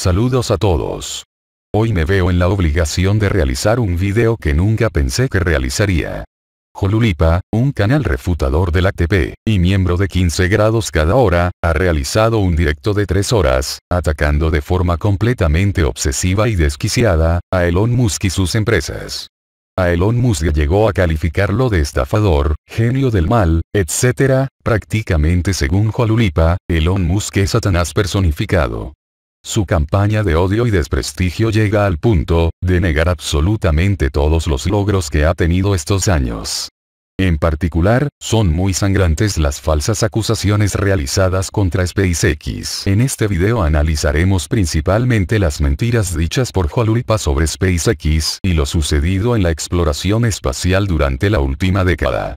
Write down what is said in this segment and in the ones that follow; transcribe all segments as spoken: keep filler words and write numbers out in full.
Saludos a todos. Hoy me veo en la obligación de realizar un video que nunca pensé que realizaría. Jolulipa, un canal refutador del A T P, y miembro de quince grados cada hora, ha realizado un directo de tres horas, atacando de forma completamente obsesiva y desquiciada, a Elon Musk y sus empresas. A Elon Musk llegó a calificarlo de estafador, genio del mal, etcétera, prácticamente según Jolulipa, Elon Musk es Satanás personificado. Su campaña de odio y desprestigio llega al punto de negar absolutamente todos los logros que ha tenido estos años. En particular, son muy sangrantes las falsas acusaciones realizadas contra SpaceX. En este video analizaremos principalmente las mentiras dichas por Jolulipa sobre SpaceX y lo sucedido en la exploración espacial durante la última década.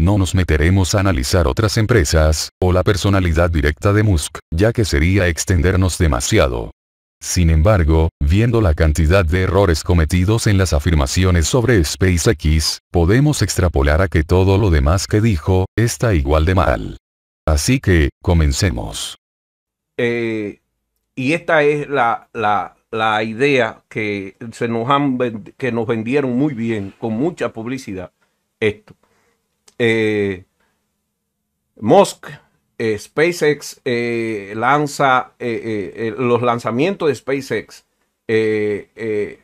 No nos meteremos a analizar otras empresas, o la personalidad directa de Musk, ya que sería extendernos demasiado. Sin embargo, viendo la cantidad de errores cometidos en las afirmaciones sobre SpaceX, podemos extrapolar a que todo lo demás que dijo, está igual de mal. Así que, comencemos. Eh, y esta es la, la, la idea que, se nos han, que nos vendieron muy bien, con mucha publicidad, esto. Eh, Musk, eh, SpaceX eh, lanza eh, eh, los lanzamientos de SpaceX eh, eh,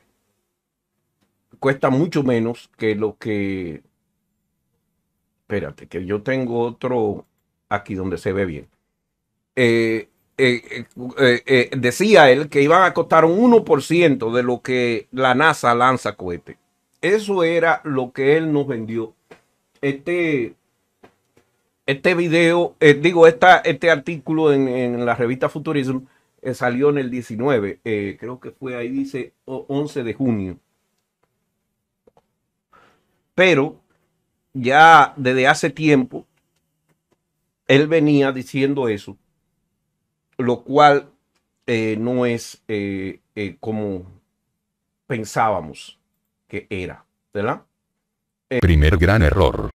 cuesta mucho menos que lo que espérate que yo tengo otro aquí donde se ve bien eh, eh, eh, eh, decía él que iban a costar un uno por ciento de lo que la NASA lanza cohete. Eso era lo que él nos vendió. Este, este video, eh, digo, esta, este artículo en, en la revista Futurism eh, salió en el diecinueve, eh, creo que fue ahí, dice once de junio. Pero ya desde hace tiempo, él venía diciendo eso, lo cual eh, no es eh, eh, como pensábamos que era, ¿verdad? Primer gran error.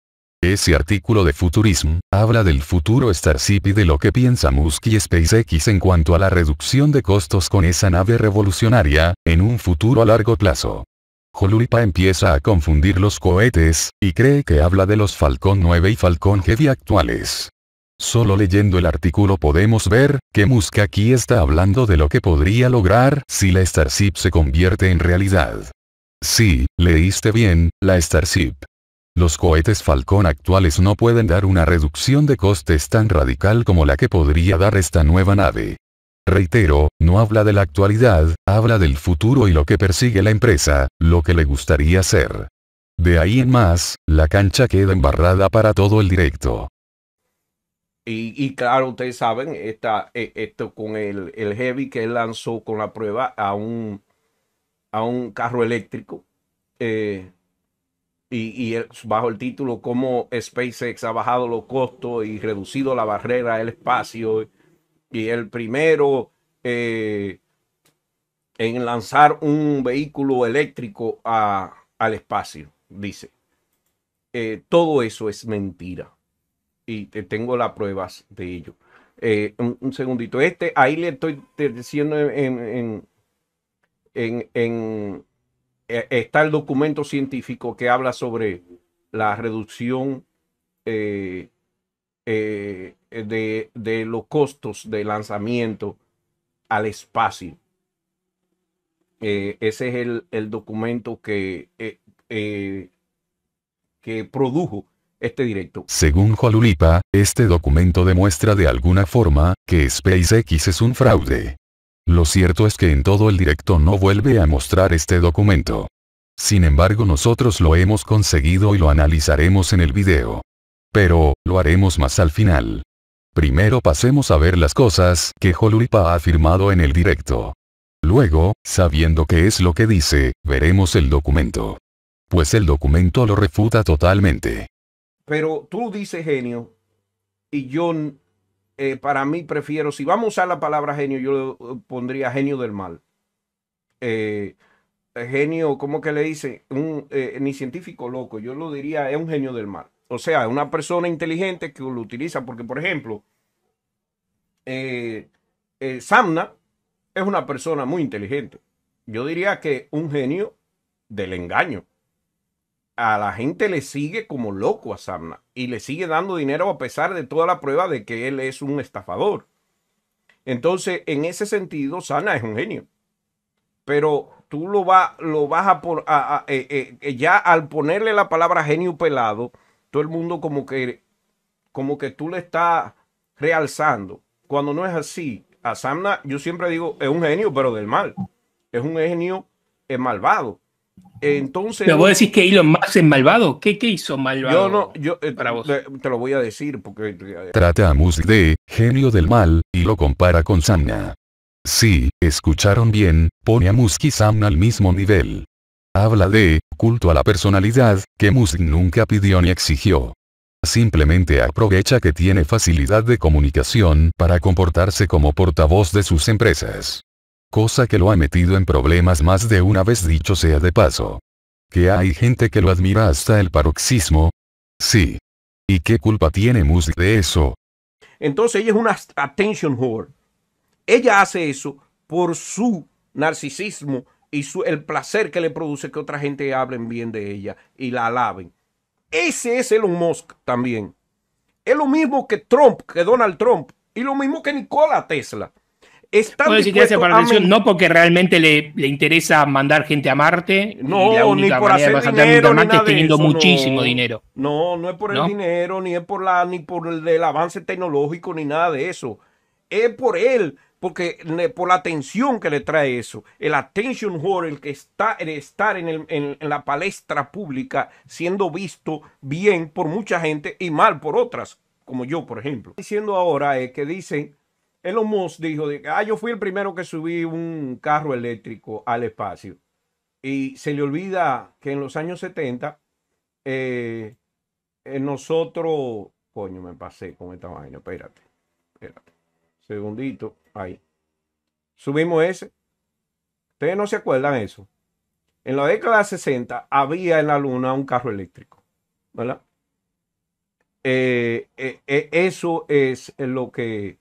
Ese artículo de Futurism habla del futuro Starship y de lo que piensa Musk y SpaceX en cuanto a la reducción de costos con esa nave revolucionaria, en un futuro a largo plazo. Jolulipa empieza a confundir los cohetes, y cree que habla de los Falcon nueve y Falcon Heavy actuales. Solo leyendo el artículo podemos ver que Musk aquí está hablando de lo que podría lograr si la Starship se convierte en realidad. Sí, leíste bien, la Starship. Los cohetes Falcon actuales no pueden dar una reducción de costes tan radical como la que podría dar esta nueva nave. Reitero, no habla de la actualidad, habla del futuro y lo que persigue la empresa, lo que le gustaría hacer. De ahí en más, la cancha queda embarrada para todo el directo. Y, y claro, ustedes saben, esta, esto con el, el Heavy que él lanzó con la prueba a un... a un carro eléctrico eh, y, y bajo el título como SpaceX ha bajado los costos y reducido la barrera del espacio y el primero eh, en lanzar un vehículo eléctrico a, al espacio, dice. Eh, todo eso es mentira y tengo las pruebas de ello. Eh, un, un segundito, este ahí le estoy diciendo en... en En, en, está el documento científico que habla sobre la reducción eh, eh, de, de los costos de lanzamiento al espacio. Eh, ese es el, el documento que, eh, eh, que produjo este directo. Según Jolulipa, este documento demuestra de alguna forma que SpaceX es un fraude. Lo cierto es que en todo el directo no vuelve a mostrar este documento. Sin embargo, nosotros lo hemos conseguido y lo analizaremos en el video. Pero, lo haremos más al final. Primero pasemos a ver las cosas que Jolulipa ha afirmado en el directo. Luego, sabiendo qué es lo que dice, veremos el documento. Pues el documento lo refuta totalmente. Pero tú dices genio, y yo... Eh, para mí prefiero, si vamos a usar la palabra genio, yo pondría genio del mal. Eh, genio, ¿cómo que le dice? Un, eh, ni científico loco, yo lo diría, es un genio del mal. O sea, una persona inteligente que lo utiliza, porque por ejemplo, eh, eh, Samna es una persona muy inteligente. Yo diría que un genio del engaño. A la gente le sigue como loco a Samna y le sigue dando dinero a pesar de toda la prueba de que él es un estafador. Entonces, en ese sentido, Samna es un genio. Pero tú lo, va, lo vas a, por, a, a eh, eh, ya al ponerle la palabra genio pelado, todo el mundo como que, como que tú le estás realzando. Cuando no es así, a Samna yo siempre digo, es un genio, pero del mal. Es un genio eh, malvado. Entonces, ¿pero vos decís que Elon Musk es malvado? ¿Qué, qué hizo malvado? Yo no, yo eh, para vos. Te, te lo voy a decir porque eh, trata a Musk de genio del mal y lo compara con Samna. Sí, escucharon bien, pone a Musk y Samna al mismo nivel. Habla de culto a la personalidad, que Musk nunca pidió ni exigió. Simplemente aprovecha que tiene facilidad de comunicación para comportarse como portavoz de sus empresas. Cosa que lo ha metido en problemas más de una vez, dicho sea de paso. ¿Que hay gente que lo admira hasta el paroxismo? Sí. ¿Y qué culpa tiene Musk de eso? Entonces ella es una attention whore. Ella hace eso por su narcisismo y su, el placer que le produce que otra gente hablen bien de ella y la alaben. Ese es Elon Musk también. Es lo mismo que Trump, que Donald Trump, y lo mismo que Nikola Tesla. Puedo decir que hace para atención, no porque realmente le, le interesa mandar gente a Marte. No, la única ni por hacer dinero, ni nada es teniendo de eso, muchísimo no, dinero. No, no es por ¿no? el dinero, ni es por la, ni por el del avance tecnológico, ni nada de eso. Es por él, porque le, por la atención que le trae eso. El attention whore, el que está el estar en, el, en, en la palestra pública, siendo visto bien por mucha gente y mal por otras, como yo, por ejemplo. Diciendo ahora es que dicen. Elon Musk dijo, de, ah, yo fui el primero que subí un carro eléctrico al espacio. Y se le olvida que en los años setenta eh, eh, nosotros... Coño, me pasé con esta vaina. Espérate, espérate. Segundito, ahí. Subimos ese. Ustedes no se acuerdan eso. En la década de sesenta había en la luna un carro eléctrico, ¿verdad? Eh, eh, eh, eso es lo que...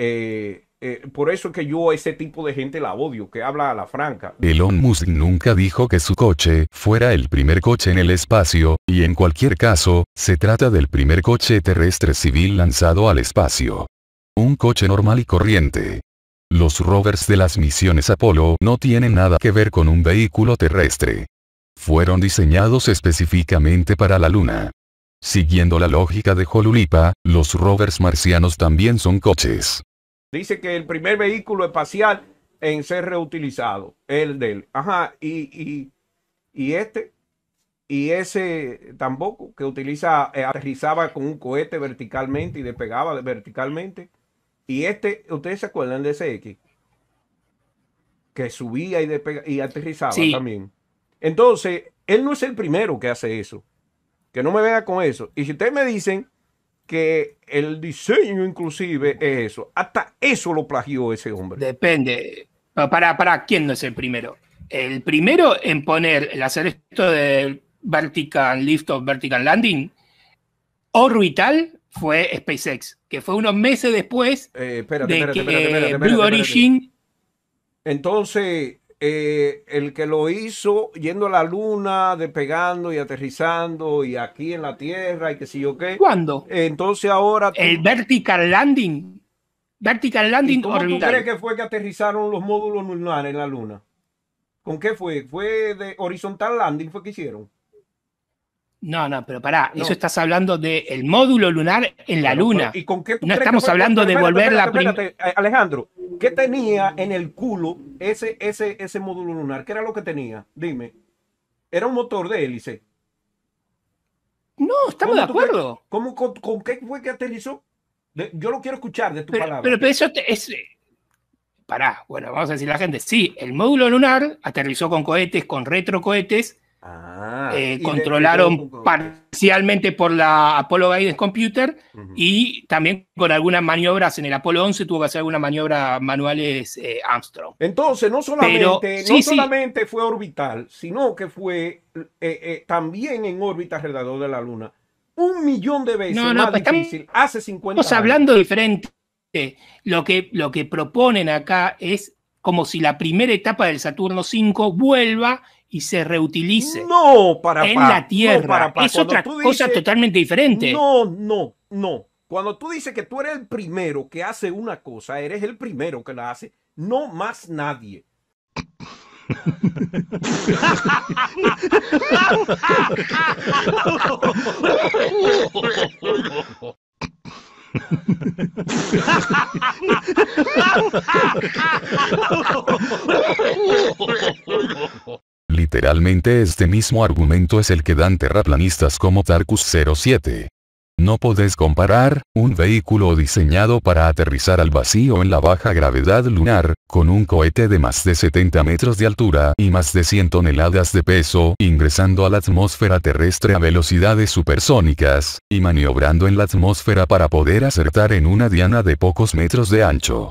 Eh, eh, por eso que yo a ese tipo de gente la odio, que habla a la franca. Elon Musk nunca dijo que su coche fuera el primer coche en el espacio, y en cualquier caso, se trata del primer coche terrestre civil lanzado al espacio. Un coche normal y corriente. Los rovers de las misiones Apolo no tienen nada que ver con un vehículo terrestre. Fueron diseñados específicamente para la Luna. Siguiendo la lógica de Jolulipa, los rovers marcianos también son coches. Dice que el primer vehículo espacial en ser reutilizado, el de él. Ajá, y, y, y este, y ese tampoco, que utiliza, eh, aterrizaba con un cohete verticalmente y despegaba verticalmente. Y este, ¿ustedes se acuerdan de D C X? Que subía y, despegaba, y aterrizaba sí. También. Entonces, él no es el primero que hace eso. Que no me venga con eso. Y si ustedes me dicen que el diseño inclusive es eso, hasta eso lo plagió ese hombre. Depende. Para, para quién no es el primero. El primero en poner, el hacer esto de vertical lift-off, vertical landing, orbital, fue SpaceX, que fue unos meses después eh, espérate, de espérate, que espérate, espérate, espérate, Blue Origin... Espérate. Entonces... Eh, el que lo hizo yendo a la luna, despegando y aterrizando y aquí en la tierra y qué sé yo qué. ¿Cuándo? Eh, entonces ahora... Tú... El vertical landing. Vertical landing ¿Cómo orbital. ¿Tú crees que fue que aterrizaron los módulos lunares en la luna? ¿Con qué fue? ¿Fue de horizontal landing fue que hicieron? No, no, pero pará. No. Eso estás hablando del módulo lunar en la pero, luna. Pero, ¿y con qué no estamos fue, hablando de volver la primera... Alejandro. ¿Qué tenía en el culo ese, ese, ese módulo lunar? ¿Qué era lo que tenía? Dime. ¿Era un motor de hélice? No, estamos de acuerdo. ¿Cómo, con, con qué fue que aterrizó? De, yo lo quiero escuchar de tu pero, palabra. Pero, pero eso te, es... Pará, bueno, vamos a decir a la gente. Sí, el módulo lunar aterrizó con cohetes, con retrocohetes. Ah, eh, controlaron de... parcialmente por la Apollo Guidance Computer uh-huh. y también con algunas maniobras en el Apollo once tuvo que hacer algunas maniobras manuales eh, Armstrong. Entonces no solamente, Pero, sí, no sí. solamente fue orbital, sino que fue eh, eh, también en órbita alrededor de la Luna. Un millón de veces no, no, más difícil estamos, hace cincuenta años. Estamos hablando diferente. Lo que, lo que proponen acá es como si la primera etapa del Saturno cinco vuelva y se reutilice no, para, en pa, la Tierra. No, para, pa. Es Cuando otra cosa dices, totalmente diferente. No, no, no. Cuando tú dices que tú eres el primero que hace una cosa, eres el primero que la hace. No más nadie. Literalmente este mismo argumento es el que dan terraplanistas como Tarkus cero siete. No podés comparar un vehículo diseñado para aterrizar al vacío en la baja gravedad lunar, con un cohete de más de setenta metros de altura y más de cien toneladas de peso ingresando a la atmósfera terrestre a velocidades supersónicas, y maniobrando en la atmósfera para poder acertar en una diana de pocos metros de ancho.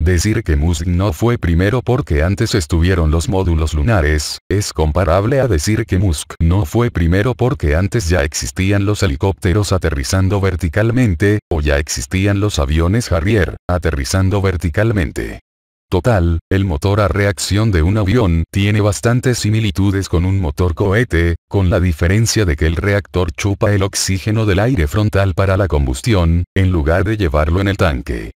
Decir que Musk no fue primero porque antes estuvieron los módulos lunares, es comparable a decir que Musk no fue primero porque antes ya existían los helicópteros aterrizando verticalmente, o ya existían los aviones Harrier, aterrizando verticalmente. Total, el motor a reacción de un avión tiene bastantes similitudes con un motor cohete, con la diferencia de que el reactor chupa el oxígeno del aire frontal para la combustión, en lugar de llevarlo en el tanque.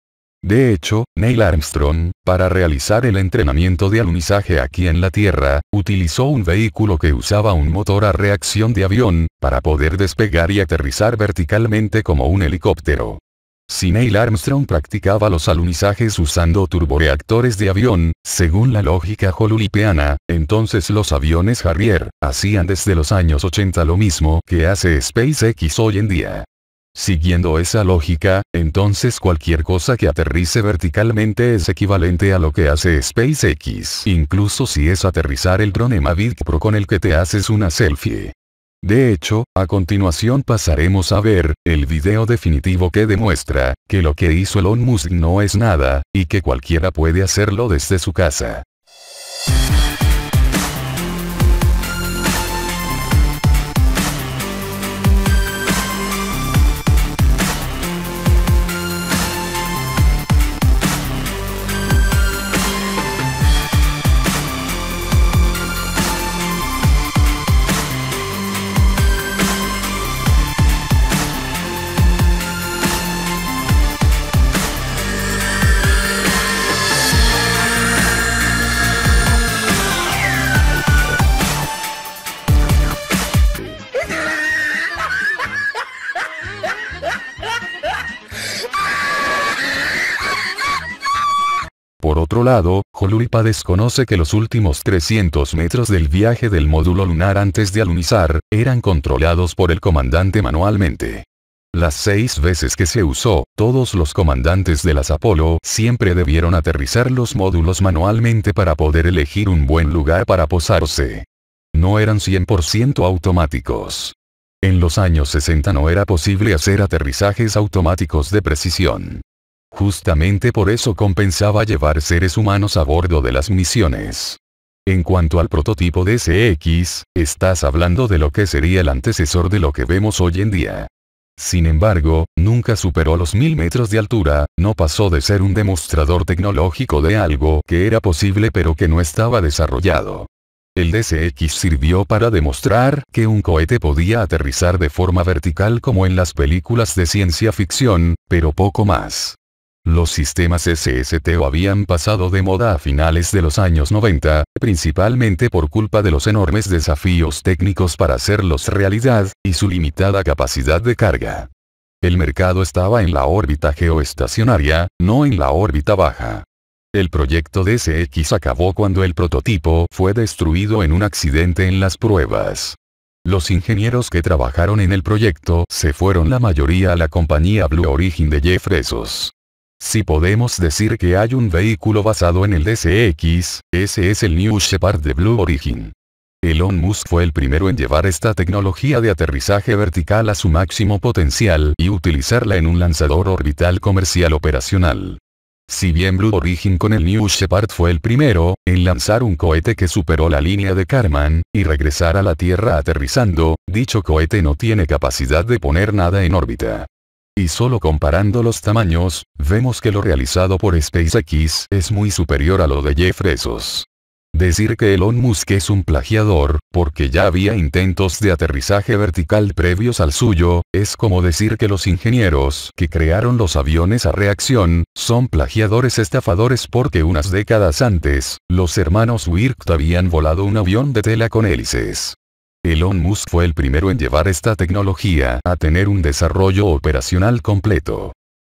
De hecho, Neil Armstrong, para realizar el entrenamiento de alunizaje aquí en la Tierra, utilizó un vehículo que usaba un motor a reacción de avión, para poder despegar y aterrizar verticalmente como un helicóptero. Si Neil Armstrong practicaba los alunizajes usando turboreactores de avión, según la lógica jolulipeana, entonces los aviones Harrier, hacían desde los años ochenta lo mismo que hace SpaceX hoy en día. Siguiendo esa lógica, entonces cualquier cosa que aterrice verticalmente es equivalente a lo que hace SpaceX, incluso si es aterrizar el drone Mavic Pro con el que te haces una selfie. De hecho, a continuación pasaremos a ver el video definitivo que demuestra que lo que hizo Elon Musk no es nada, y que cualquiera puede hacerlo desde su casa. Por otro lado, Jolulipa desconoce que los últimos trescientos metros del viaje del módulo lunar antes de alunizar, eran controlados por el comandante manualmente. Las seis veces que se usó, todos los comandantes de las Apolo siempre debieron aterrizar los módulos manualmente para poder elegir un buen lugar para posarse. No eran cien por ciento automáticos. En los años sesenta no era posible hacer aterrizajes automáticos de precisión. Justamente por eso compensaba llevar seres humanos a bordo de las misiones. En cuanto al prototipo D C X, estás hablando de lo que sería el antecesor de lo que vemos hoy en día. Sin embargo, nunca superó los mil metros de altura, no pasó de ser un demostrador tecnológico de algo que era posible pero que no estaba desarrollado. El D C X sirvió para demostrar que un cohete podía aterrizar de forma vertical como en las películas de ciencia ficción, pero poco más. Los sistemas S S T O habían pasado de moda a finales de los años noventa, principalmente por culpa de los enormes desafíos técnicos para hacerlos realidad, y su limitada capacidad de carga. El mercado estaba en la órbita geoestacionaria, no en la órbita baja. El proyecto D C X acabó cuando el prototipo fue destruido en un accidente en las pruebas. Los ingenieros que trabajaron en el proyecto se fueron la mayoría a la compañía Blue Origin de Jeff Bezos. Si podemos decir que hay un vehículo basado en el D C X, ese es el New Shepard de Blue Origin. Elon Musk fue el primero en llevar esta tecnología de aterrizaje vertical a su máximo potencial y utilizarla en un lanzador orbital comercial operacional. Si bien Blue Origin con el New Shepard fue el primero en lanzar un cohete que superó la línea de Kármán y regresar a la Tierra aterrizando, dicho cohete no tiene capacidad de poner nada en órbita. Y solo comparando los tamaños, vemos que lo realizado por SpaceX es muy superior a lo de Jeff Bezos. Decir que Elon Musk es un plagiador, porque ya había intentos de aterrizaje vertical previos al suyo, es como decir que los ingenieros que crearon los aviones a reacción, son plagiadores estafadores porque unas décadas antes, los hermanos Wright habían volado un avión de tela con hélices. Elon Musk fue el primero en llevar esta tecnología a tener un desarrollo operacional completo.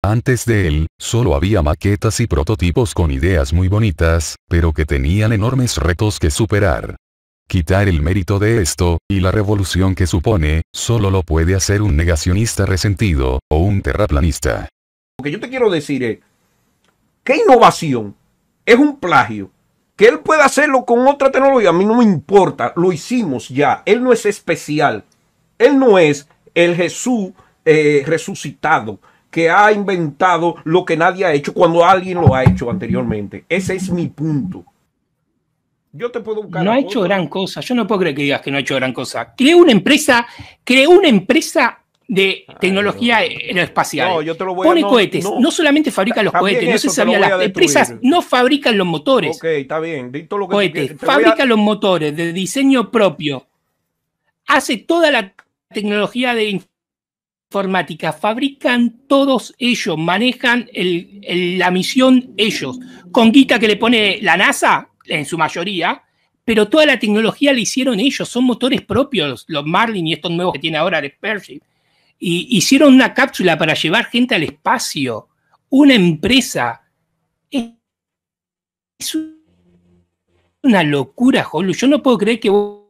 Antes de él, solo había maquetas y prototipos con ideas muy bonitas, pero que tenían enormes retos que superar. Quitar el mérito de esto, y la revolución que supone, solo lo puede hacer un negacionista resentido, o un terraplanista. Lo que yo te quiero decir es, ¿qué innovación? Es un plagio. Que él pueda hacerlo con otra tecnología, a mí no me importa, lo hicimos ya. Él no es especial. Él no es el Jesús eh, resucitado, que ha inventado lo que nadie ha hecho cuando alguien lo ha hecho anteriormente. Ese es mi punto. Yo te puedo buscar. No ha hecho gran cosa. Yo no puedo creer que digas que no ha hecho gran cosa. Creó una empresa, creó una empresa de tecnología aeroespacial. No, yo te lo voy a decir. Pone cohetes. No, no solamente fabrica los cohetes. No se sabía. Las empresas no fabrican los motores. Ok, está bien. Dito lo que cohetes. Fabrica a... los motores de diseño propio. Hace toda la tecnología de informática, fabrican todos ellos, manejan el, el, la misión ellos, con guita que le pone la NASA, en su mayoría, pero toda la tecnología la hicieron ellos, son motores propios, los Merlin y estos nuevos que tiene ahora de Starship, y hicieron una cápsula para llevar gente al espacio, una empresa. Es una locura, Jolu, yo no puedo creer que vos,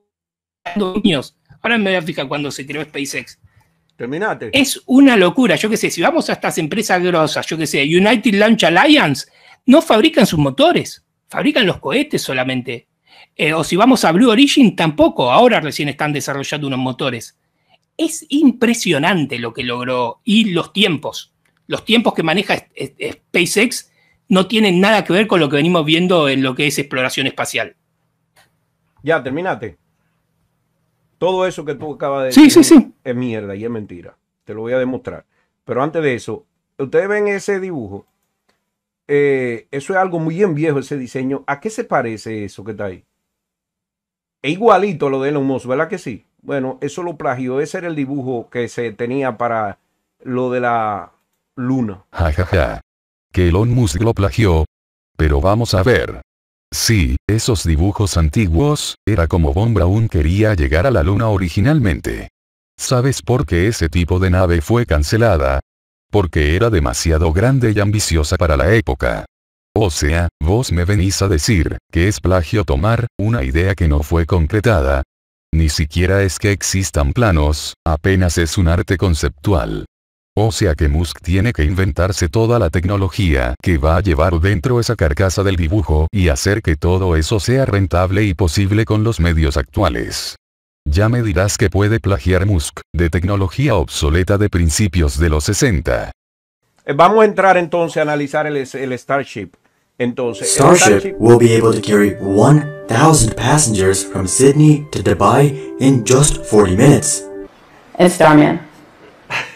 niños, ahora me voy a fijar cuando se creó SpaceX. Terminate. Es una locura, yo qué sé, si vamos a estas empresas grosas, yo qué sé, United Launch Alliance, no fabrican sus motores, fabrican los cohetes solamente. Eh, o si vamos a Blue Origin, tampoco, ahora recién están desarrollando unos motores. Es impresionante lo que logró y los tiempos. Los tiempos que maneja SpaceX no tienen nada que ver con lo que venimos viendo en lo que es exploración espacial. Ya, terminate. Todo eso que tú acabas de decir sí, sí, sí. es mierda y es mentira. Te lo voy a demostrar. Pero antes de eso, ustedes ven ese dibujo. Eh, eso es algo muy bien viejo, ese diseño. ¿A qué se parece eso que está ahí? Es igualito a lo de Elon Musk, ¿verdad que sí? Bueno, eso lo plagió. Ese era el dibujo que se tenía para lo de la luna. Ja, ja, ja. Que Elon Musk lo plagió. Pero vamos a ver. Sí, esos dibujos antiguos, era como Von Braun quería llegar a la luna originalmente. ¿Sabes por qué ese tipo de nave fue cancelada? Porque era demasiado grande y ambiciosa para la época. O sea, vos me venís a decir, que es plagio tomar, una idea que no fue concretada. Ni siquiera es que existan planos, apenas es un arte conceptual. O sea que Musk tiene que inventarse toda la tecnología que va a llevar dentro esa carcasa del dibujo y hacer que todo eso sea rentable y posible con los medios actuales. Ya me dirás que puede plagiar Musk, de tecnología obsoleta de principios de los sesenta. Vamos a entrar entonces a analizar el, el Starship. Entonces, Starship, Starship will be able to carry one thousand passengers from Sydney to Dubai in just forty minutes. It's Starman.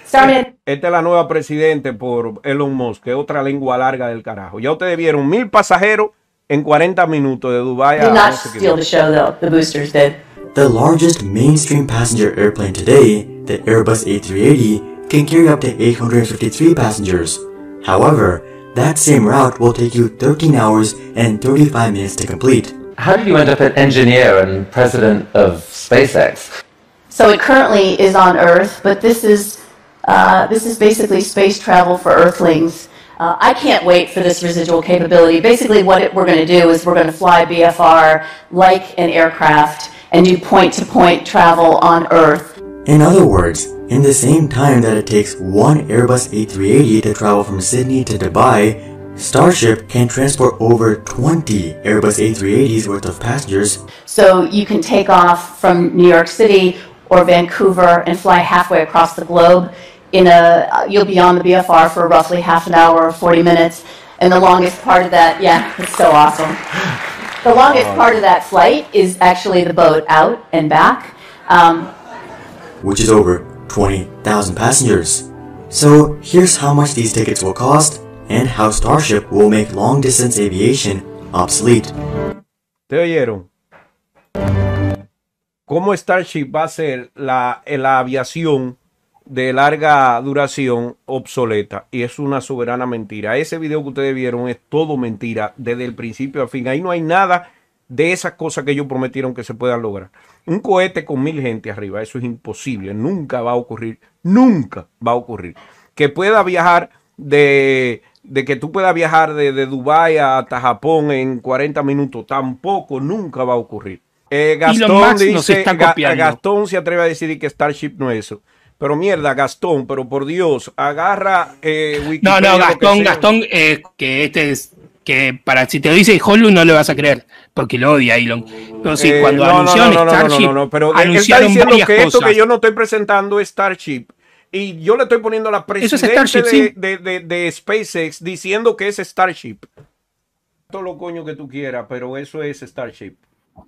Starman. Esta es la nueva presidente por Elon Musk, que es otra lengua larga del carajo. Ya ustedes vieron mil pasajeros en cuarenta minutos de Dubái a no sé qué. The largest mainstream passenger airplane today, the Airbus A three eighty, can carry up to eight hundred fifty-three passengers. However, that same route will take you thirteen hours and thirty-five minutes to complete. How did you end up an engineer and president of SpaceX? So it currently is on Earth, but this is Uh, this is basically space travel for Earthlings. Uh, I can't wait for this residual capability. Basically what it, we're going to do is we're going to fly B F R like an aircraft and do point-to-point travel on Earth. In other words, in the same time that it takes one Airbus A three eighty to travel from Sydney to Dubai, Starship can transport over twenty Airbus A three eighties worth of passengers. So you can take off from New York City or Vancouver and fly halfway across the globe. In a, you'll be on the B F R for roughly half an hour or forty minutes, and the longest part of that, yeah, it's so awesome. The longest part of that flight is actually the boat out and back. Um, Which is over twenty thousand passengers. So here's how much these tickets will cost and how Starship will make long-distance aviation obsolete. ¿Te oyeron? ¿Cómo Starship va a ser la, la aviación de larga duración obsoleta? Y es una soberana mentira. Ese video que ustedes vieron es todo mentira desde el principio al fin. Ahí no hay nada de esas cosas que ellos prometieron que se puedan lograr. Un cohete con mil gente arriba, eso es imposible. Nunca va a ocurrir. Nunca va a ocurrir. Que pueda viajar de... de que tú puedas viajar desde Dubái hasta Japón en cuarenta minutos. Tampoco, nunca va a ocurrir. Eh, Gastón dice, Ga Gastón se atreve a decir que Starship no es eso. Pero mierda, Gastón, pero por Dios, agarra eh, Wikipedia. No, no, Gastón, que Gastón, eh, que este es... que para si te lo dice Hollow no le vas a creer, porque lo odia Elon. Entonces, eh, cuando no, anunció no, no, no, Starship, no, no, no, no, pero anunciaron él está diciendo que esto cosas. Que yo no estoy presentando es Starship. Y yo le estoy poniendo la presidencia es Starship, de, ¿sí? de, de, de SpaceX diciendo que es Starship. Todo lo coño que tú quieras, pero eso es Starship.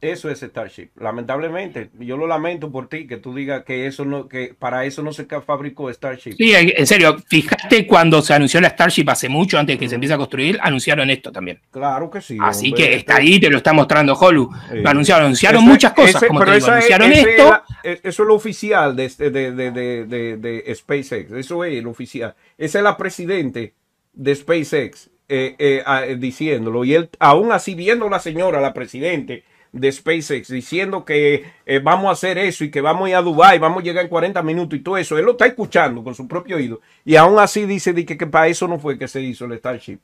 Eso es Starship. Lamentablemente, yo lo lamento por ti que tú digas que eso no, que para eso no se fabricó Starship. Sí, en serio, fíjate cuando se anunció la Starship hace mucho, antes de que se empiece a construir, anunciaron esto también. Claro que sí. Así hombre, que está este... ahí, te lo está mostrando Holu. Sí. Lo anunciaron, anunciaron ese, muchas cosas, ese, como te digo, anunciaron es, esto. Era, eso es lo oficial de, de, de, de, de, de SpaceX. Eso es lo oficial. Esa es la presidente de SpaceX eh, eh, eh, diciéndolo. Y él, aún así, viendo a la señora, la presidente de SpaceX diciendo que eh, vamos a hacer eso y que vamos a ir a Dubái, vamos a llegar en cuarenta minutos y todo eso, él lo está escuchando con su propio oído y aún así dice que, que para eso no fue que se hizo el Starship.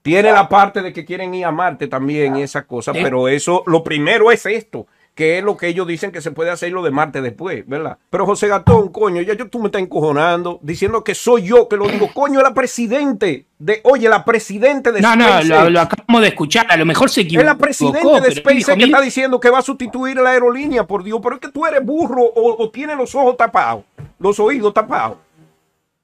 Tiene la parte de que quieren ir a Marte también y esas cosas, pero eso, lo primero es esto, que es lo que ellos dicen que se puede hacer lo de Marte después, ¿verdad? Pero José Gatón, coño, ya yo, tú me estás encojonando diciendo que soy yo que lo digo, coño, era presidente de, oye, la presidente de no, SpaceX. No, no, lo, lo acabamos de escuchar, a lo mejor se equivocó. Es la presidente de SpaceX que está diciendo que va a sustituir la aerolínea, por Dios, pero es que tú eres burro o, o tienes los ojos tapados, los oídos tapados.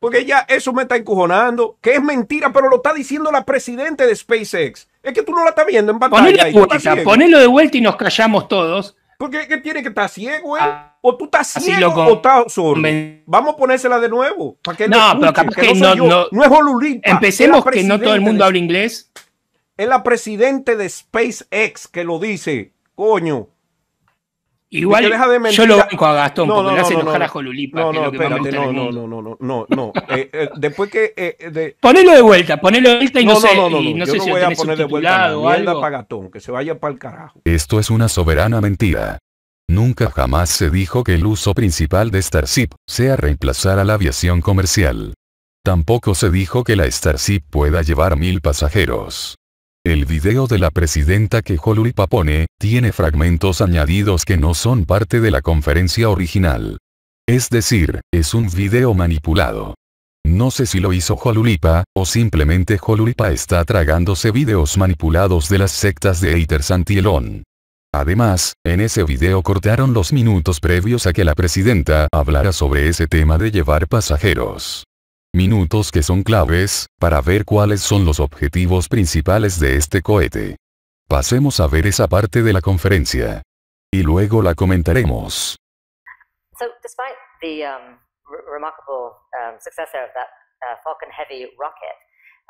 Porque ya eso me está encojonando, que es mentira, pero lo está diciendo la presidente de SpaceX. Es que tú no la estás viendo en pantalla. Ponelo de vuelta y nos callamos todos. Porque que tiene que estar ciego, ¿eh? O tú estás así ciego o estás sordo. Me... Vamos a ponérsela de nuevo. Para que no, escuche, pero capaz que, que no, no, no, no es Holulipa. Empecemos que no todo el mundo de... habla inglés. Es la presidente de SpaceX que lo dice, coño. Igual de deja de yo lo banco a Gastón, no, porque no, le hace no, enojar no, a Holulipa. No, no, no, espérate, no, no, no, no, no, no. eh, eh, después que... Eh, de... Ponelo de vuelta, ponelo de vuelta y no, no sé, no, no, no, y no yo sé no si voy a poner de vuelta o algo. Para Gastón, que se vaya para el carajo. Esto es una soberana mentira. Nunca jamás se dijo que el uso principal de Starship sea reemplazar a la aviación comercial. Tampoco se dijo que la Starship pueda llevar mil pasajeros. El video de la presidenta que Holulipa pone, tiene fragmentos añadidos que no son parte de la conferencia original. Es decir, es un video manipulado. No sé si lo hizo Holulipa, o simplemente Holulipa está tragándose videos manipulados de las sectas de haters anti-Elon. Además, en ese video cortaron los minutos previos a que la presidenta hablara sobre ese tema de llevar pasajeros. Minutos que son claves, para ver cuáles son los objetivos principales de este cohete. Pasemos a ver esa parte de la conferencia. Y luego la comentaremos. So, despite the um, remarkable um, success there of that uh, Falcon Heavy rocket,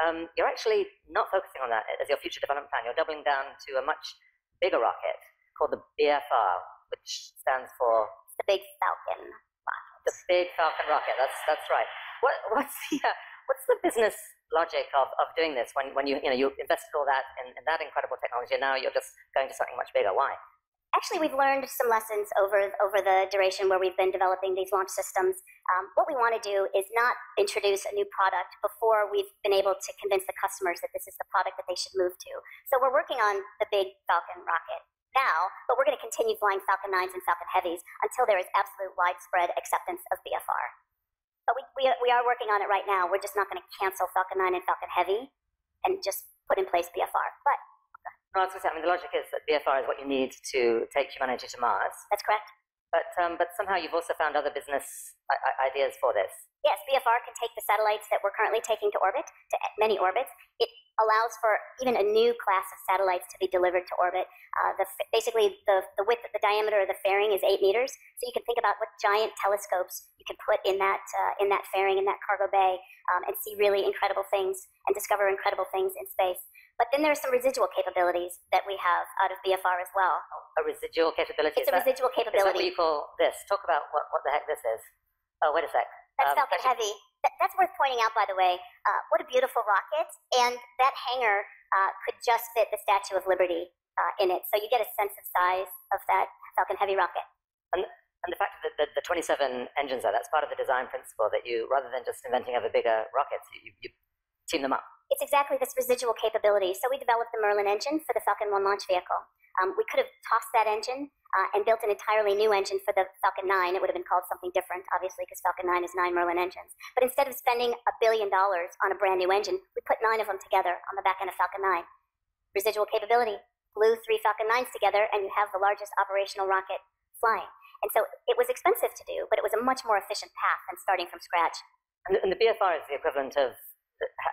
um, you're actually not focusing on that as your future development plan. You're doubling down to a much bigger rocket called the B F R, which stands for the Big Falcon rocket. The Big Falcon rocket. That's that's right. What, what's the uh, what's the business logic of, of doing this when, when you you know you invested all that in, in that incredible technology and now you're just going to something much bigger? Why? Actually, we've learned some lessons over over the duration where we've been developing these launch systems. Um, what we want to do is not introduce a new product before we've been able to convince the customers that this is the product that they should move to. So we're working on the Big Falcon rocket now, but we're going to continue flying Falcon nines and Falcon Heavies until there is absolute widespread acceptance of B F R. But we, we, we are working on it right now. We're just not going to cancel Falcon nine and Falcon Heavy and just put in place B F R. But no, I mean, the logic is that B F R is what you need to take humanity to Mars. That's correct. But, um, but somehow you've also found other business ideas for this. Yes, B F R can take the satellites that we're currently taking to orbit, to many orbits. It allows for even a new class of satellites to be delivered to orbit. Uh, the, basically, the, the width, the diameter of the fairing is eight meters. So you can think about what giant telescopes you can put in that, uh, in that fairing, in that cargo bay, um, and see really incredible things and discover incredible things in space. But then there are some residual capabilities that we have out of B F R as well. A residual capability? It's a that, residual capability. Is that what you call this? Talk about what, what the heck this is. Oh, wait a sec. That's um, Falcon Heavy. That, that's worth pointing out, by the way. Uh, what a beautiful rocket. And that hangar uh, could just fit the Statue of Liberty uh, in it. So you get a sense of size of that Falcon Heavy rocket. And, and the fact that the, the twenty-seven engines are, that's part of the design principle, that you, rather than just inventing ever bigger rockets, you, you team them up. It's exactly this residual capability. So we developed the Merlin engine for the Falcon one launch vehicle. Um, we could have tossed that engine uh, and built an entirely new engine for the Falcon nine. It would have been called something different, obviously, because Falcon nine is nine Merlin engines. But instead of spending a billion dollars on a brand new engine, we put nine of them together on the back end of Falcon nine. Residual capability. Glue three Falcon nines together, and you have the largest operational rocket flying. And so it was expensive to do, but it was a much more efficient path than starting from scratch. And the, and the B F R is the equivalent of...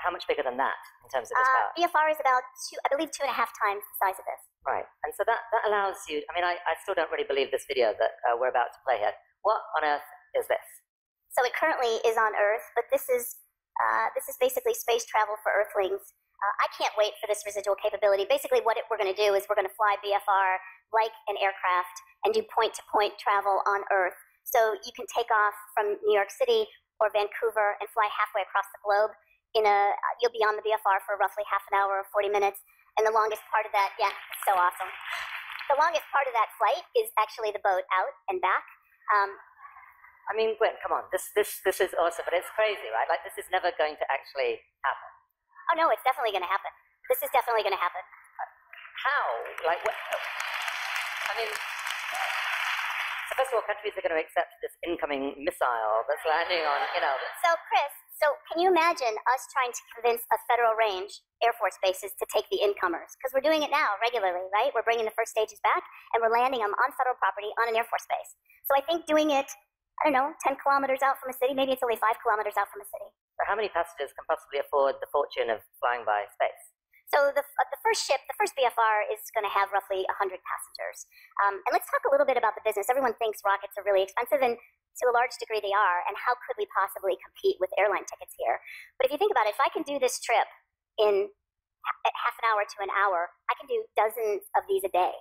How much bigger than that in terms of its power? Uh, B F R is about, two, I believe, two and a half times the size of this. Right. And so that, that allows you, I mean, I, I still don't really believe this video that uh, we're about to play here. What on earth is this? So it currently is on Earth, but this is, uh, this is basically space travel for Earthlings. Uh, I can't wait for this residual capability. Basically, what it, we're going to do is we're going to fly B F R like an aircraft and do point-to-point travel on Earth. So you can take off from New York City or Vancouver and fly halfway across the globe. In a, you'll be on the B F R for roughly half an hour or forty minutes, and the longest part of that, yeah, it's so awesome. The longest part of that flight is actually the boat out and back. Um, I mean, Gwen, come on, this, this, this is awesome, but it's crazy, right? Like, this is never going to actually happen. Oh, no, it's definitely going to happen. This is definitely going to happen. How? Like, what? I mean, so first of all, countries are going to accept this incoming missile that's landing on, you know. So, Chris. So can you imagine us trying to convince a federal range Air Force bases to take the incomers? Because we're doing it now regularly, right? We're bringing the first stages back, and we're landing them on federal property on an Air Force base. So I think doing it, I don't know, ten kilometers out from a city, maybe it's only five kilometers out from a city. So how many passengers can possibly afford the fortune of flying by space? So the, uh, the first ship, the first B F R is going to have roughly one hundred passengers. Um, and let's talk a little bit about the business. Everyone thinks rockets are really expensive, and to a large degree they are, and how could we possibly compete with airline tickets here? But if you think about it, if I can do this trip in half an hour to an hour, I can do dozens of these a day,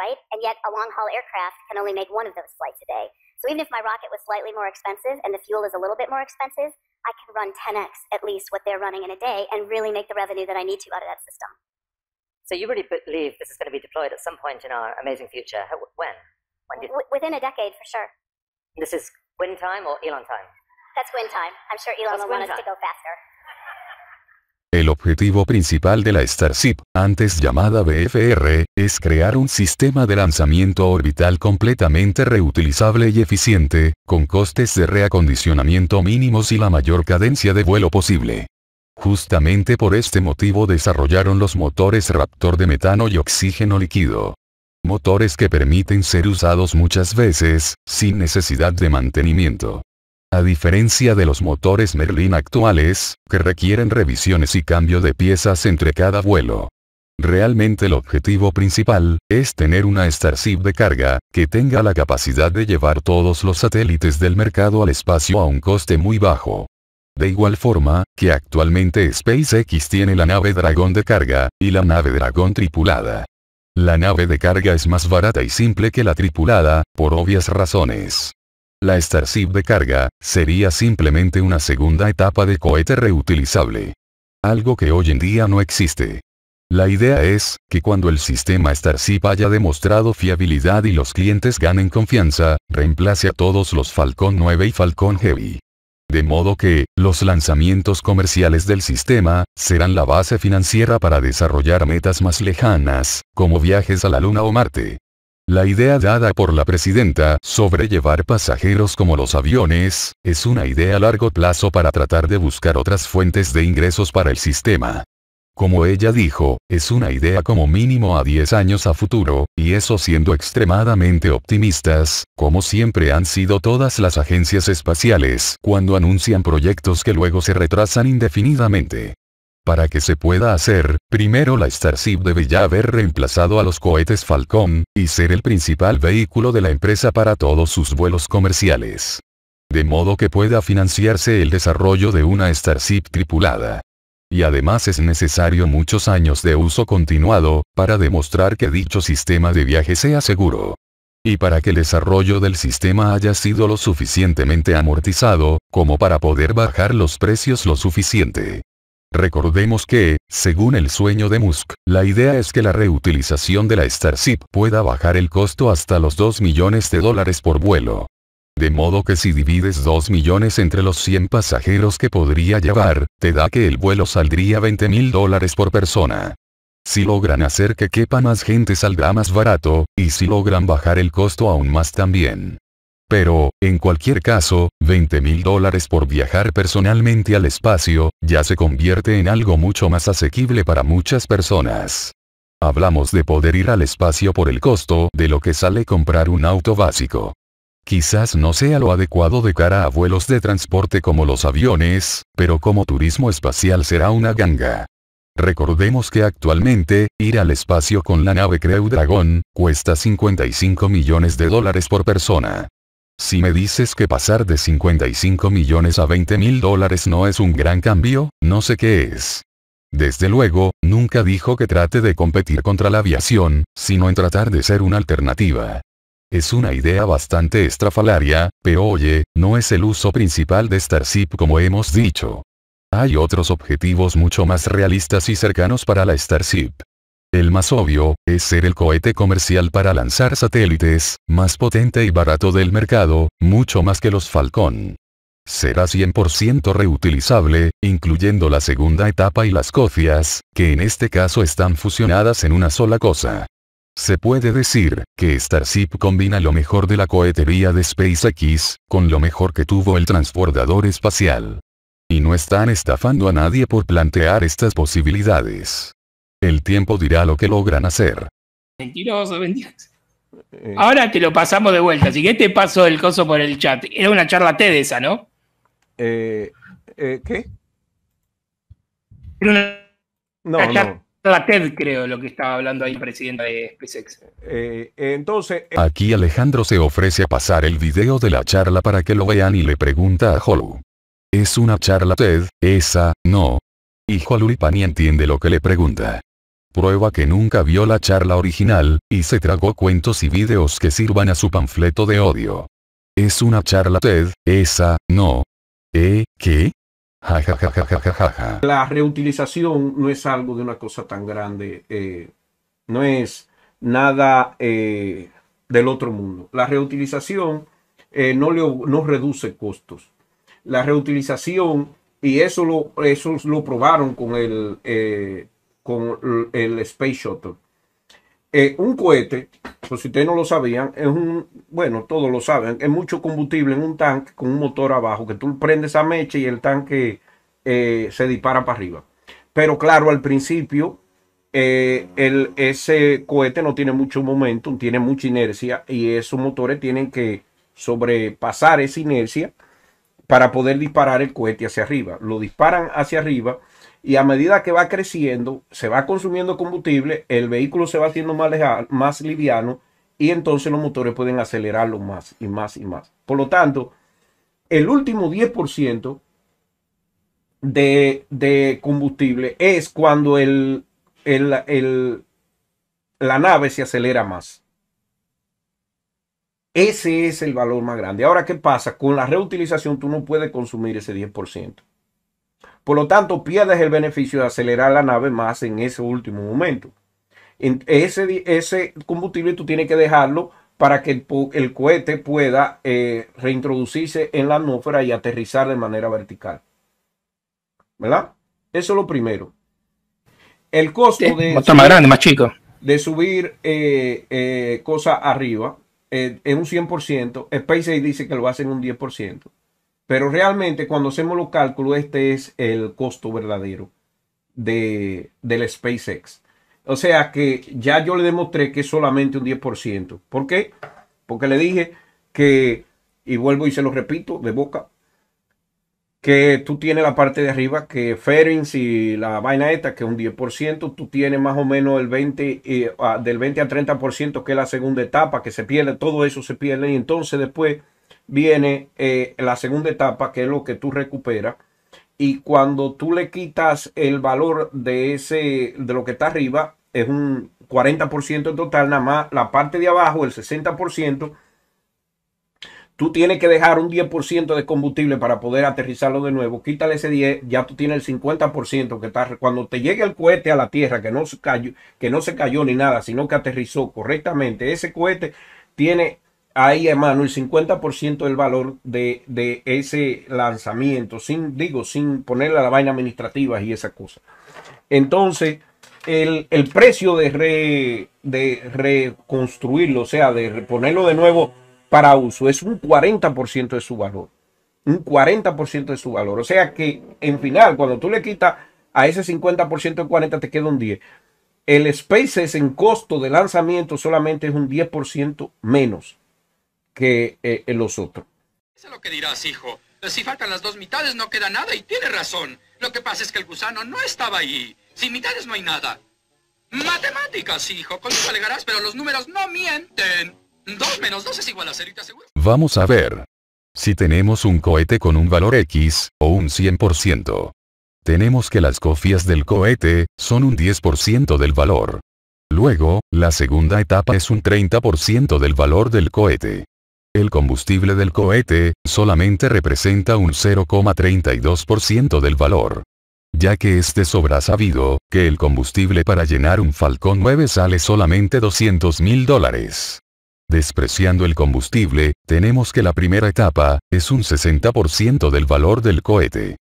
right? And yet a long-haul aircraft can only make one of those flights a day. So even if my rocket was slightly more expensive and the fuel is a little bit more expensive, I can run ten X at least what they're running in a day and really make the revenue that I need to out of that system. So you really believe this is going to be deployed at some point in our amazing future? When? When did... Within a decade, for sure. This is Gwyn time or Elon time? That's Gwyn time. I'm sure Elon will want us to go faster. El objetivo principal de la Starship, antes llamada B F R, es crear un sistema de lanzamiento orbital completamente reutilizable y eficiente, con costes de reacondicionamiento mínimos y la mayor cadencia de vuelo posible. Justamente por este motivo desarrollaron los motores Raptor de metano y oxígeno líquido. Motores que permiten ser usados muchas veces, sin necesidad de mantenimiento. A diferencia de los motores Merlin actuales, que requieren revisiones y cambio de piezas entre cada vuelo. Realmente el objetivo principal, es tener una Starship de carga, que tenga la capacidad de llevar todos los satélites del mercado al espacio a un coste muy bajo. De igual forma, que actualmente SpaceX tiene la nave Dragón de carga, y la nave Dragón tripulada. La nave de carga es más barata y simple que la tripulada, por obvias razones. La Starship de carga, sería simplemente una segunda etapa de cohete reutilizable. Algo que hoy en día no existe. La idea es, que cuando el sistema Starship haya demostrado fiabilidad y los clientes ganen confianza, reemplace a todos los Falcon nueve y Falcon Heavy. De modo que, los lanzamientos comerciales del sistema, serán la base financiera para desarrollar metas más lejanas, como viajes a la Luna o Marte. La idea dada por la presidenta sobre llevar pasajeros como los aviones, es una idea a largo plazo para tratar de buscar otras fuentes de ingresos para el sistema. Como ella dijo, es una idea como mínimo a diez años a futuro, y eso siendo extremadamente optimistas, como siempre han sido todas las agencias espaciales cuando anuncian proyectos que luego se retrasan indefinidamente. Para que se pueda hacer, primero la Starship debe ya haber reemplazado a los cohetes Falcon, y ser el principal vehículo de la empresa para todos sus vuelos comerciales. De modo que pueda financiarse el desarrollo de una Starship tripulada. Y además es necesario muchos años de uso continuado, para demostrar que dicho sistema de viaje sea seguro. Y para que el desarrollo del sistema haya sido lo suficientemente amortizado, como para poder bajar los precios lo suficiente. Recordemos que, según el sueño de Musk, la idea es que la reutilización de la Starship pueda bajar el costo hasta los dos millones de dólares por vuelo. De modo que si divides dos millones entre los cien pasajeros que podría llevar, te da que el vuelo saldría veinte mil dólares por persona. Si logran hacer que quepa más gente saldrá más barato, y si logran bajar el costo aún más también. Pero, en cualquier caso, veinte mil dólares por viajar personalmente al espacio, ya se convierte en algo mucho más asequible para muchas personas. Hablamos de poder ir al espacio por el costo de lo que sale comprar un auto básico. Quizás no sea lo adecuado de cara a vuelos de transporte como los aviones, pero como turismo espacial será una ganga. Recordemos que actualmente, ir al espacio con la nave Crew Dragon, cuesta cincuenta y cinco millones de dólares por persona. Si me dices que pasar de cincuenta y cinco millones a veinte mil dólares no es un gran cambio, no sé qué es. Desde luego, nunca dijo que trate de competir contra la aviación, sino en tratar de ser una alternativa. Es una idea bastante estrafalaria, pero oye, no es el uso principal de Starship como hemos dicho. Hay otros objetivos mucho más realistas y cercanos para la Starship. El más obvio, es ser el cohete comercial para lanzar satélites, más potente y barato del mercado, mucho más que los Falcon. Será cien por ciento reutilizable, incluyendo la segunda etapa y las cofias, que en este caso están fusionadas en una sola cosa. Se puede decir que Starship combina lo mejor de la cohetería de SpaceX, con lo mejor que tuvo el transbordador espacial. Y no están estafando a nadie por plantear estas posibilidades. El tiempo dirá lo que logran hacer. Mentiroso, mentiroso. Ahora te lo pasamos de vuelta, así que te paso el coso por el chat. Era una charla TED esa, ¿no? Eh, eh, ¿Qué? Era una... No, una charla... no. La TED, creo, lo que estaba hablando ahí el presidente de SpaceX. Eh, entonces... Eh. Aquí Alejandro se ofrece a pasar el video de la charla para que lo vean y le pregunta a Holu. ¿Es una charla TED, esa, no? Y Holulipa ni entiende lo que le pregunta. Prueba que nunca vio la charla original, y se tragó cuentos y videos que sirvan a su panfleto de odio. ¿Es una charla TED, esa, no? ¿Eh, qué? Ja, ja, ja, ja, ja, ja, ja. La reutilización no es algo de una cosa tan grande, eh, no es nada eh, del otro mundo. La reutilización eh, no, le, no reduce costos. La reutilización, y eso lo, eso lo probaron con el, eh, con el Space Shuttle. Eh, un cohete, por si ustedes no lo sabían, es un, bueno, todos lo saben, es mucho combustible en un tanque con un motor abajo, que tú prendes a mecha y el tanque eh, se dispara para arriba. Pero claro, al principio, eh, el, ese cohete no tiene mucho momentum, tiene mucha inercia, y esos motores tienen que sobrepasar esa inercia para poder disparar el cohete hacia arriba. Lo disparan hacia arriba. Y a medida que va creciendo, se va consumiendo combustible, el vehículo se va haciendo más, lejano, más liviano, y entonces los motores pueden acelerarlo más y más y más. Por lo tanto, el último diez por ciento de, de combustible es cuando el, el, el, la nave se acelera más. Ese es el valor más grande. Ahora, ¿qué pasa? Con la reutilización tú no puedes consumir ese diez por ciento. Por lo tanto, pierdes el beneficio de acelerar la nave más en ese último momento. En ese, ese combustible tú tienes que dejarlo para que el, el cohete pueda eh, reintroducirse en la atmósfera y aterrizar de manera vertical. ¿Verdad? Eso es lo primero. El costo sí, de... Subir, más grande, más chico. De subir eh, eh, cosas arriba eh, en un cien por ciento. SpaceX dice que lo hacen un diez por ciento. Pero realmente cuando hacemos los cálculos, este es el costo verdadero de, del SpaceX. O sea que ya yo le demostré que es solamente un diez por ciento. ¿Por qué? Porque le dije que, y vuelvo y se lo repito de boca, que tú tienes la parte de arriba, que fairings y la vaina esta, que es un diez por ciento, tú tienes más o menos el veinte, eh, del veinte al treinta por ciento, que es la segunda etapa, que se pierde, todo eso se pierde, y entonces después viene eh, la segunda etapa, que es lo que tú recuperas, y cuando tú le quitas el valor de ese, de lo que está arriba, es un cuarenta por ciento en total, nada más la parte de abajo, el sesenta por ciento, tú tienes que dejar un diez por ciento de combustible para poder aterrizarlo de nuevo. Quítale ese diez, ya tú tienes el cincuenta por ciento que está. Cuando te llegue el cohete a la Tierra, que no se cayó, que no se cayó ni nada, sino que aterrizó correctamente, ese cohete tiene ahí, hermano, el cincuenta por ciento del valor de, de ese lanzamiento, sin, digo, sin ponerle a la vaina administrativa y esa cosa. Entonces, el, el precio de, re, de reconstruirlo, o sea, de ponerlo de nuevo para uso, es un cuarenta por ciento de su valor, un cuarenta por ciento de su valor. O sea que en final, cuando tú le quitas a ese cincuenta por ciento de cuarenta, te queda un diez. El SpaceX en costo de lanzamiento solamente es un diez por ciento menos que eh, los otros. Eso es lo que dirás, hijo. Si faltan las dos mitades no queda nada, y tiene razón. Lo que pasa es que el gusano no estaba allí. Sin mitades no hay nada. Matemáticas, hijo, con eso alegarás, pero los números no mienten. dos menos dos es igual a cero, ¿te aseguras? Vamos a ver. Si tenemos un cohete con un valor X, o un cien por ciento. Tenemos que las cofias del cohete son un diez por ciento del valor. Luego, la segunda etapa es un treinta por ciento del valor del cohete. El combustible del cohete solamente representa un cero coma treinta y dos por ciento del valor. Ya que es de sobra sabido que el combustible para llenar un Falcon nueve sale solamente doscientos mil dólares. Despreciando el combustible, tenemos que la primera etapa es un sesenta por ciento del valor del cohete.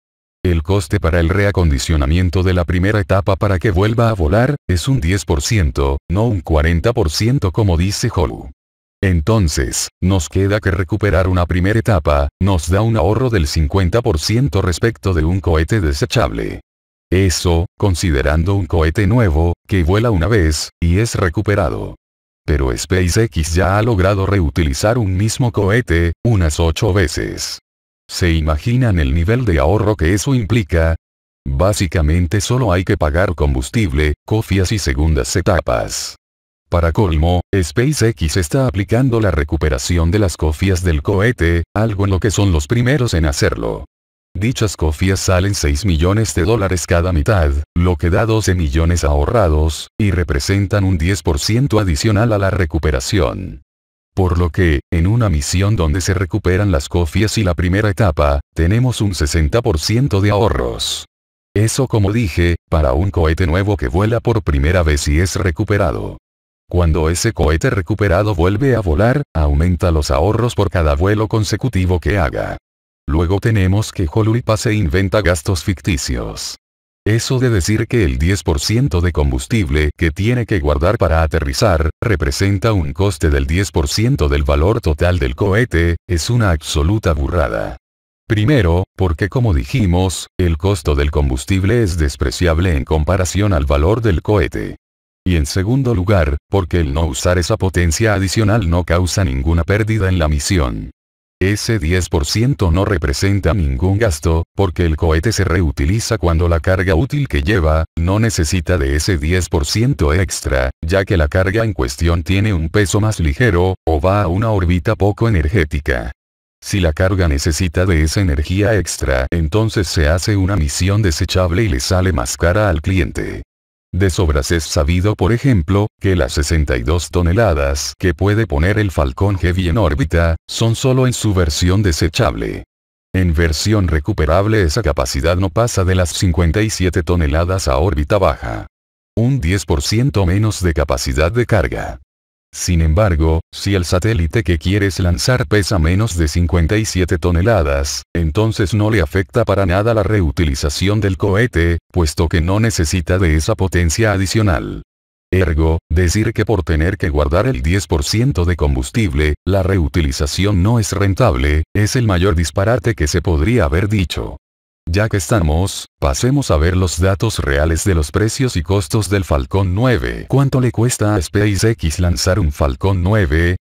El coste para el reacondicionamiento de la primera etapa para que vuelva a volar es un diez por ciento, no un cuarenta por ciento como dice Holu. Entonces, nos queda que recuperar una primera etapa nos da un ahorro del cincuenta por ciento respecto de un cohete desechable. Eso, considerando un cohete nuevo, que vuela una vez, y es recuperado. Pero SpaceX ya ha logrado reutilizar un mismo cohete unas ocho veces. ¿Se imaginan el nivel de ahorro que eso implica? Básicamente solo hay que pagar combustible, cofias y segundas etapas. Para colmo, SpaceX está aplicando la recuperación de las cofias del cohete, algo en lo que son los primeros en hacerlo. Dichas cofias salen seis millones de dólares cada mitad, lo que da doce millones ahorrados, y representan un diez por ciento adicional a la recuperación. Por lo que, en una misión donde se recuperan las cofias y la primera etapa, tenemos un sesenta por ciento de ahorros. Eso, como dije, para un cohete nuevo que vuela por primera vez y es recuperado. Cuando ese cohete recuperado vuelve a volar, aumenta los ahorros por cada vuelo consecutivo que haga. Luego tenemos que Holulipa se inventa gastos ficticios. Eso de decir que el diez por ciento de combustible que tiene que guardar para aterrizar, representa un coste del diez por ciento del valor total del cohete, es una absoluta burrada. Primero, porque como dijimos, el costo del combustible es despreciable en comparación al valor del cohete. Y en segundo lugar, porque el no usar esa potencia adicional no causa ninguna pérdida en la misión. Ese diez por ciento no representa ningún gasto, porque el cohete se reutiliza cuando la carga útil que lleva no necesita de ese diez por ciento extra, ya que la carga en cuestión tiene un peso más ligero, o va a una órbita poco energética. Si la carga necesita de esa energía extra, entonces se hace una misión desechable y le sale más cara al cliente. De sobras es sabido, por ejemplo, que las sesenta y dos toneladas que puede poner el Falcon Heavy en órbita, son solo en su versión desechable. En versión recuperable esa capacidad no pasa de las cincuenta y siete toneladas a órbita baja. Un diez por ciento menos de capacidad de carga. Sin embargo, si el satélite que quieres lanzar pesa menos de cincuenta y siete toneladas, entonces no le afecta para nada la reutilización del cohete, puesto que no necesita de esa potencia adicional. Ergo, decir que por tener que guardar el diez por ciento de combustible, la reutilización no es rentable, es el mayor disparate que se podría haber dicho. Ya que estamos, pasemos a ver los datos reales de los precios y costos del Falcon nueve. ¿Cuánto le cuesta a SpaceX lanzar un Falcon nueve?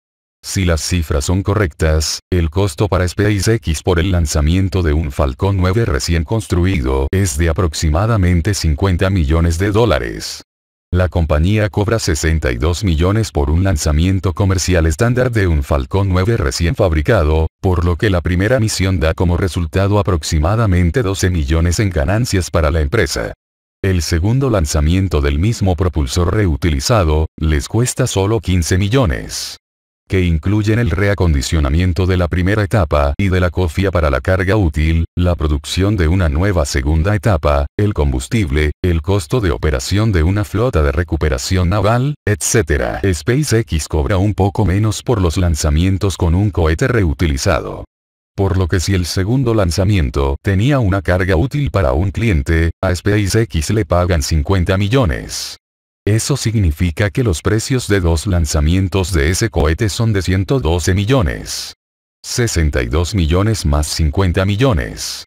Si las cifras son correctas, el costo para SpaceX por el lanzamiento de un Falcon nueve recién construido es de aproximadamente cincuenta millones de dólares. La compañía cobra sesenta y dos millones por un lanzamiento comercial estándar de un Falcon nueve recién fabricado, por lo que la primera misión da como resultado aproximadamente doce millones en ganancias para la empresa. El segundo lanzamiento del mismo propulsor reutilizado, les cuesta solo quince millones, que incluyen el reacondicionamiento de la primera etapa y de la cofia para la carga útil, la producción de una nueva segunda etapa, el combustible, el costo de operación de una flota de recuperación naval, etcétera. SpaceX cobra un poco menos por los lanzamientos con un cohete reutilizado. Por lo que si el segundo lanzamiento tenía una carga útil para un cliente, a SpaceX le pagan cincuenta millones. Eso significa que los precios de dos lanzamientos de ese cohete son de ciento doce millones. sesenta y dos millones más cincuenta millones.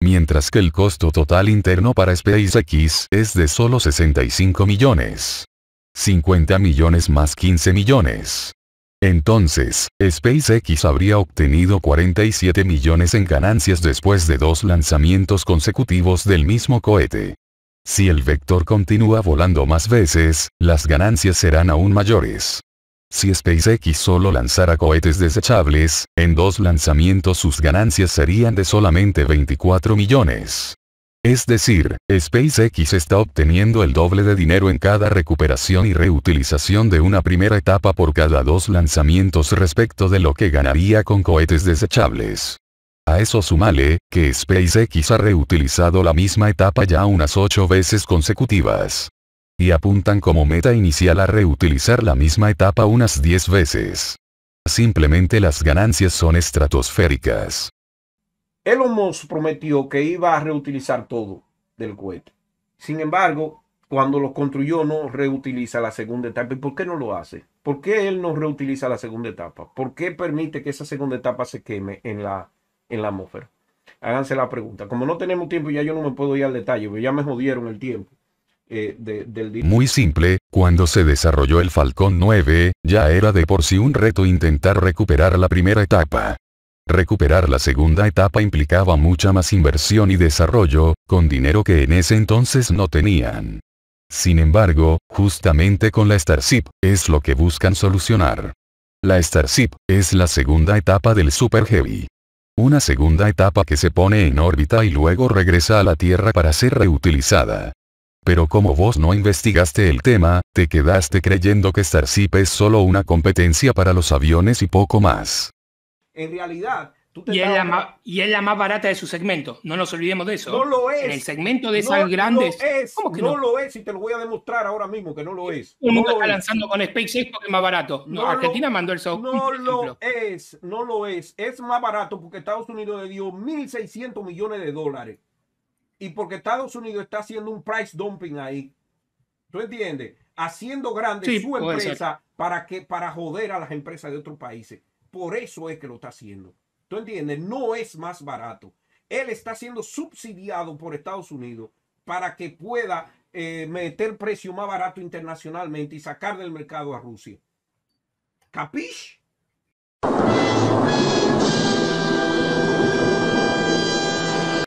Mientras que el costo total interno para SpaceX es de solo sesenta y cinco millones. cincuenta millones más quince millones. Entonces, SpaceX habría obtenido cuarenta y siete millones en ganancias después de dos lanzamientos consecutivos del mismo cohete. Si el vector continúa volando más veces, las ganancias serán aún mayores. Si SpaceX solo lanzara cohetes desechables, en dos lanzamientos sus ganancias serían de solamente veinticuatro millones. Es decir, SpaceX está obteniendo el doble de dinero en cada recuperación y reutilización de una primera etapa por cada dos lanzamientos respecto de lo que ganaría con cohetes desechables. A eso súmale, que SpaceX ha reutilizado la misma etapa ya unas ocho veces consecutivas. Y apuntan como meta inicial a reutilizar la misma etapa unas diez veces. Simplemente las ganancias son estratosféricas. Elon Musk prometió que iba a reutilizar todo del cohete. Sin embargo, cuando lo construyó no reutiliza la segunda etapa. ¿Y por qué no lo hace? ¿Por qué él no reutiliza la segunda etapa? ¿Por qué permite que esa segunda etapa se queme en la... en la atmósfera? Háganse la pregunta. Como no tenemos tiempo, ya yo no me puedo ir al detalle, porque ya me jodieron el tiempo. Eh, de, del día. Muy simple, cuando se desarrolló el Falcon nueve, ya era de por sí un reto intentar recuperar la primera etapa. Recuperar la segunda etapa implicaba mucha más inversión y desarrollo, con dinero que en ese entonces no tenían. Sin embargo, justamente con la Starship, es lo que buscan solucionar. La Starship es la segunda etapa del Super Heavy. Una segunda etapa que se pone en órbita y luego regresa a la Tierra para ser reutilizada. Pero como vos no investigaste el tema, te quedaste creyendo que Starship es solo una competencia para los aviones y poco más. En realidad, tú te y, es la y es la más barata de su segmento, no nos olvidemos de eso. No lo es. En el segmento de esas no grandes... Lo es. ¿Cómo que no? No lo es, y te lo voy a demostrar ahora mismo que no lo es. Uno no está lanzando es. Con SpaceX porque es más barato. No, no Argentina lo, mandó el software. No lo es, no lo es. Es más barato porque Estados Unidos le dio mil seiscientos millones de dólares. Y porque Estados Unidos está haciendo un price dumping ahí. ¿Tú entiendes? Haciendo grande sí, su empresa para, que, para joder a las empresas de otros países. Por eso es que lo está haciendo. ¿Tú entiendes? No es más barato. Él está siendo subsidiado por Estados Unidos para que pueda eh, meter precio más barato internacionalmente y sacar del mercado a Rusia. ¿Capish?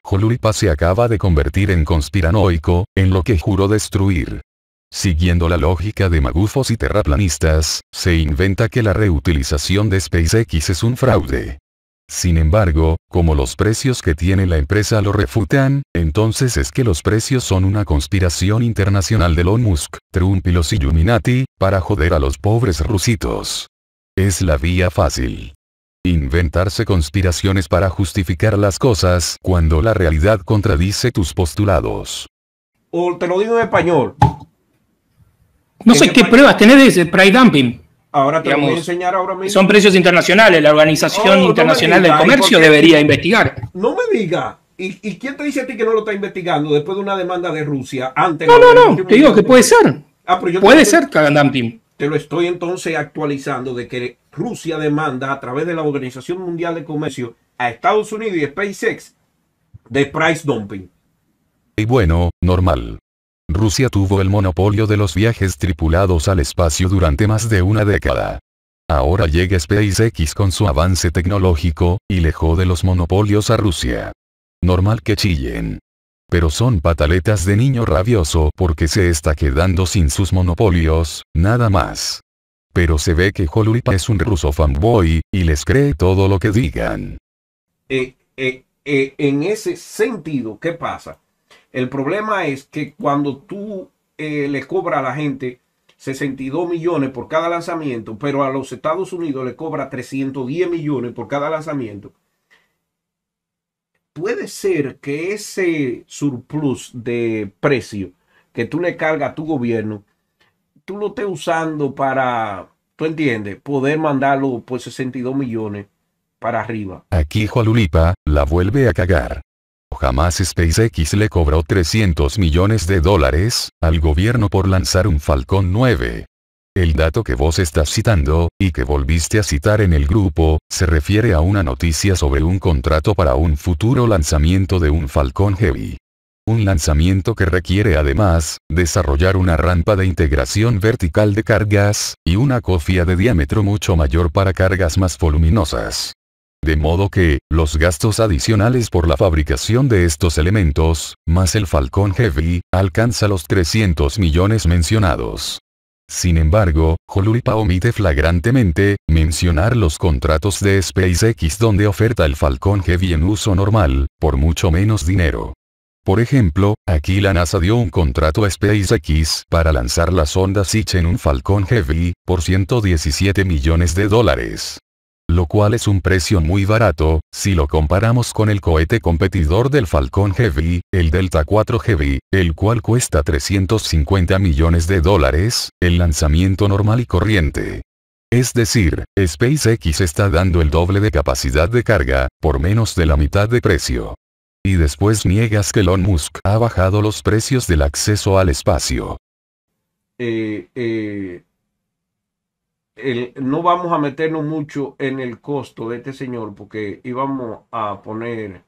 Jolulipa se acaba de convertir en conspiranoico, en lo que juró destruir. Siguiendo la lógica de magufos y terraplanistas, se inventa que la reutilización de SpaceX es un fraude. Sin embargo, como los precios que tiene la empresa lo refutan, entonces es que los precios son una conspiración internacional de Elon Musk, Trump y los Illuminati, para joder a los pobres rusitos. Es la vía fácil. Inventarse conspiraciones para justificar las cosas cuando la realidad contradice tus postulados. O te lo digo en español. No sé qué pruebas tenés de ese price dumping. Ahora te digamos, voy a enseñar ahora mismo. Son precios internacionales, la Organización oh, Internacional no diga, del Comercio debería investigar. No me diga. ¿Y, ¿Y quién te dice a ti que no lo está investigando después de una demanda de Rusia? Antes no, no, no, te digo que puede ser. Ah, pero yo puede te, ser, Kagadantin. Te lo estoy entonces actualizando de que Rusia demanda a través de la Organización Mundial del Comercio a Estados Unidos y SpaceX de price dumping. Y bueno, normal. Rusia tuvo el monopolio de los viajes tripulados al espacio durante más de una década. Ahora llega SpaceX con su avance tecnológico, y lejó de los monopolios a Rusia. Normal que chillen. Pero son pataletas de niño rabioso porque se está quedando sin sus monopolios, nada más. Pero se ve que Jolulipa es un ruso fanboy, y les cree todo lo que digan. Eh, eh, eh, en ese sentido, ¿qué pasa? El problema es que cuando tú eh, le cobras a la gente sesenta y dos millones por cada lanzamiento, pero a los Estados Unidos le cobra trescientos diez millones por cada lanzamiento, puede ser que ese surplus de precio que tú le cargas a tu gobierno, tú lo estés usando para, tú entiendes, poder mandarlo por sesenta y dos millones para arriba. Aquí Jolulipa la vuelve a cagar. Jamás SpaceX le cobró trescientos millones de dólares al gobierno por lanzar un Falcon nueve. El dato que vos estás citando, y que volviste a citar en el grupo, se refiere a una noticia sobre un contrato para un futuro lanzamiento de un Falcon Heavy. Un lanzamiento que requiere además, desarrollar una rampa de integración vertical de cargas, y una cofia de diámetro mucho mayor para cargas más voluminosas. De modo que, los gastos adicionales por la fabricación de estos elementos, más el Falcon Heavy, alcanza los trescientos millones mencionados. Sin embargo, Jolulipa omite flagrantemente, mencionar los contratos de SpaceX donde oferta el Falcon Heavy en uso normal, por mucho menos dinero. Por ejemplo, aquí la NASA dio un contrato a SpaceX para lanzar la sonda Sich en un Falcon Heavy, por ciento diecisiete millones de dólares. Lo cual es un precio muy barato, si lo comparamos con el cohete competidor del Falcon Heavy, el Delta cuatro Heavy, el cual cuesta trescientos cincuenta millones de dólares, el lanzamiento normal y corriente. Es decir, SpaceX está dando el doble de capacidad de carga, por menos de la mitad de precio. Y después niegas que Elon Musk ha bajado los precios del acceso al espacio. Eh, eh. El, no vamos a meternos mucho en el costo de este señor porque íbamos a poner,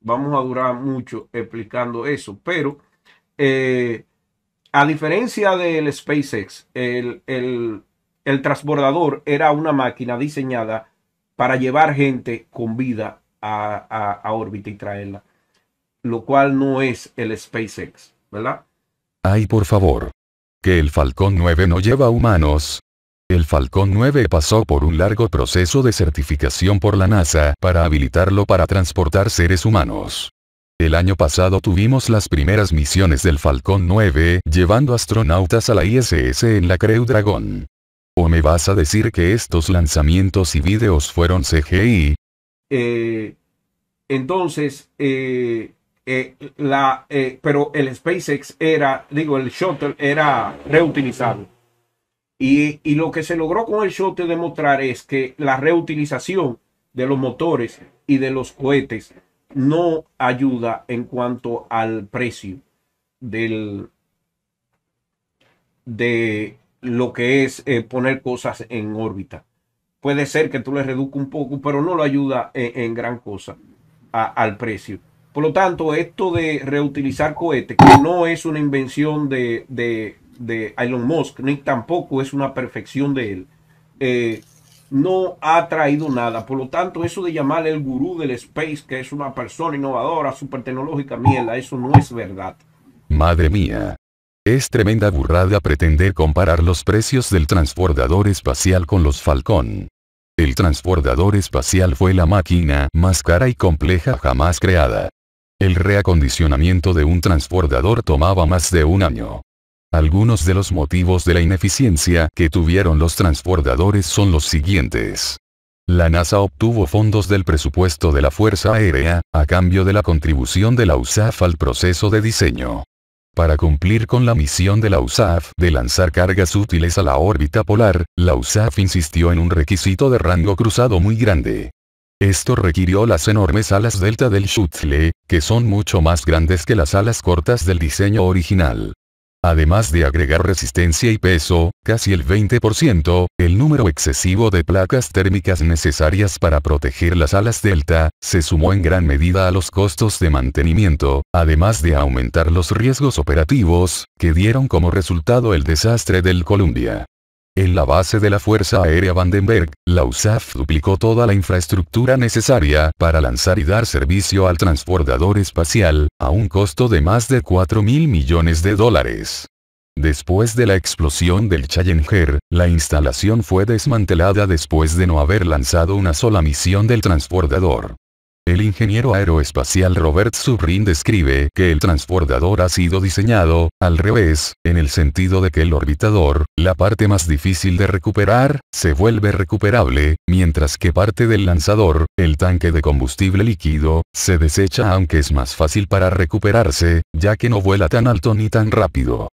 vamos a durar mucho explicando eso, pero eh, a diferencia del SpaceX, el, el, el transbordador era una máquina diseñada para llevar gente con vida a, a, a órbita y traerla, lo cual no es el SpaceX, ¿verdad? Ay, por favor, que el Falcon nueve no lleva humanos. El Falcon nueve pasó por un largo proceso de certificación por la NASA para habilitarlo para transportar seres humanos. El año pasado tuvimos las primeras misiones del Falcon nueve llevando astronautas a la I S S en la Crew Dragon. ¿O me vas a decir que estos lanzamientos y videos fueron C G I? Eh, entonces, eh, eh, la, eh, pero el SpaceX era, digo, el shuttle era reutilizable. Y, y lo que se logró con el shuttle demostrar es que la reutilización de los motores y de los cohetes no ayuda en cuanto al precio del, de lo que es eh, poner cosas en órbita. Puede ser que tú le reduzcas un poco, pero no lo ayuda en, en gran cosa a, al precio. Por lo tanto, esto de reutilizar cohetes, que no es una invención de... de de Elon Musk, ni tampoco es una perfección de él, eh, no ha traído nada. Por lo tanto, eso de llamarle el gurú del space, que es una persona innovadora, super tecnológica, mierda, eso no es verdad. Madre mía, es tremenda burrada pretender comparar los precios del transbordador espacial con los Falcon. El transbordador espacial fue la máquina más cara y compleja jamás creada. El reacondicionamiento de un transbordador tomaba más de un año. Algunos de los motivos de la ineficiencia que tuvieron los transbordadores son los siguientes. La NASA obtuvo fondos del presupuesto de la Fuerza Aérea, a cambio de la contribución de la U S A F al proceso de diseño. Para cumplir con la misión de la U S A F de lanzar cargas útiles a la órbita polar, la U S A F insistió en un requisito de rango cruzado muy grande. Esto requirió las enormes alas delta del shuttle, que son mucho más grandes que las alas cortas del diseño original. Además de agregar resistencia y peso, casi el veinte por ciento, el número excesivo de placas térmicas necesarias para proteger las alas delta, se sumó en gran medida a los costos de mantenimiento, además de aumentar los riesgos operativos, que dieron como resultado el desastre del Columbia. En la base de la Fuerza Aérea Vandenberg, la U S A F duplicó toda la infraestructura necesaria para lanzar y dar servicio al transbordador espacial, a un costo de más de cuatro mil millones de dólares. Después de la explosión del Challenger, la instalación fue desmantelada después de no haber lanzado una sola misión del transbordador. El ingeniero aeroespacial Robert Subrin describe que el transbordador ha sido diseñado, al revés, en el sentido de que el orbitador, la parte más difícil de recuperar, se vuelve recuperable, mientras que parte del lanzador, el tanque de combustible líquido, se desecha aunque es más fácil para recuperarse, ya que no vuela tan alto ni tan rápido.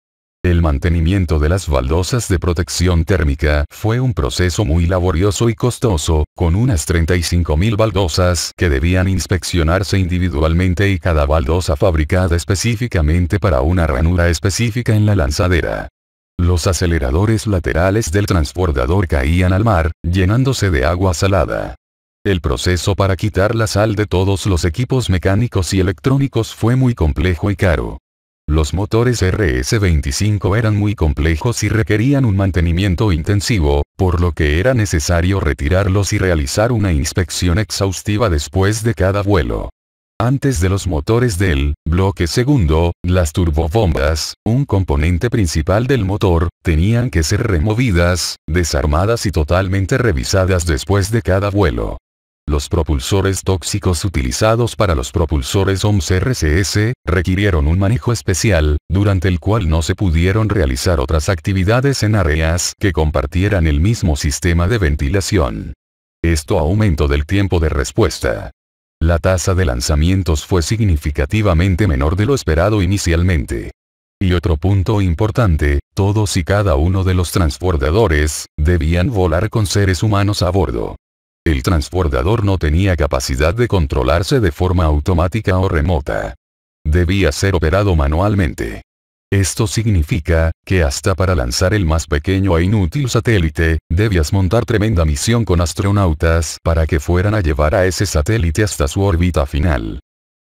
El mantenimiento de las baldosas de protección térmica fue un proceso muy laborioso y costoso, con unas treinta y cinco mil baldosas que debían inspeccionarse individualmente y cada baldosa fabricada específicamente para una ranura específica en la lanzadera. Los aceleradores laterales del transbordador caían al mar, llenándose de agua salada. El proceso para quitar la sal de todos los equipos mecánicos y electrónicos fue muy complejo y caro. Los motores R S veinticinco eran muy complejos y requerían un mantenimiento intensivo, por lo que era necesario retirarlos y realizar una inspección exhaustiva después de cada vuelo. Antes de los motores del bloque segundo, las turbobombas, un componente principal del motor, tenían que ser removidas, desarmadas y totalmente revisadas después de cada vuelo. Los propulsores tóxicos utilizados para los propulsores O M S R C S, requirieron un manejo especial, durante el cual no se pudieron realizar otras actividades en áreas que compartieran el mismo sistema de ventilación. Esto aumentó del tiempo de respuesta. La tasa de lanzamientos fue significativamente menor de lo esperado inicialmente. Y otro punto importante, todos y cada uno de los transbordadores, debían volar con seres humanos a bordo. El transbordador no tenía capacidad de controlarse de forma automática o remota. Debía ser operado manualmente. Esto significa, que hasta para lanzar el más pequeño e inútil satélite, debías montar tremenda misión con astronautas para que fueran a llevar a ese satélite hasta su órbita final.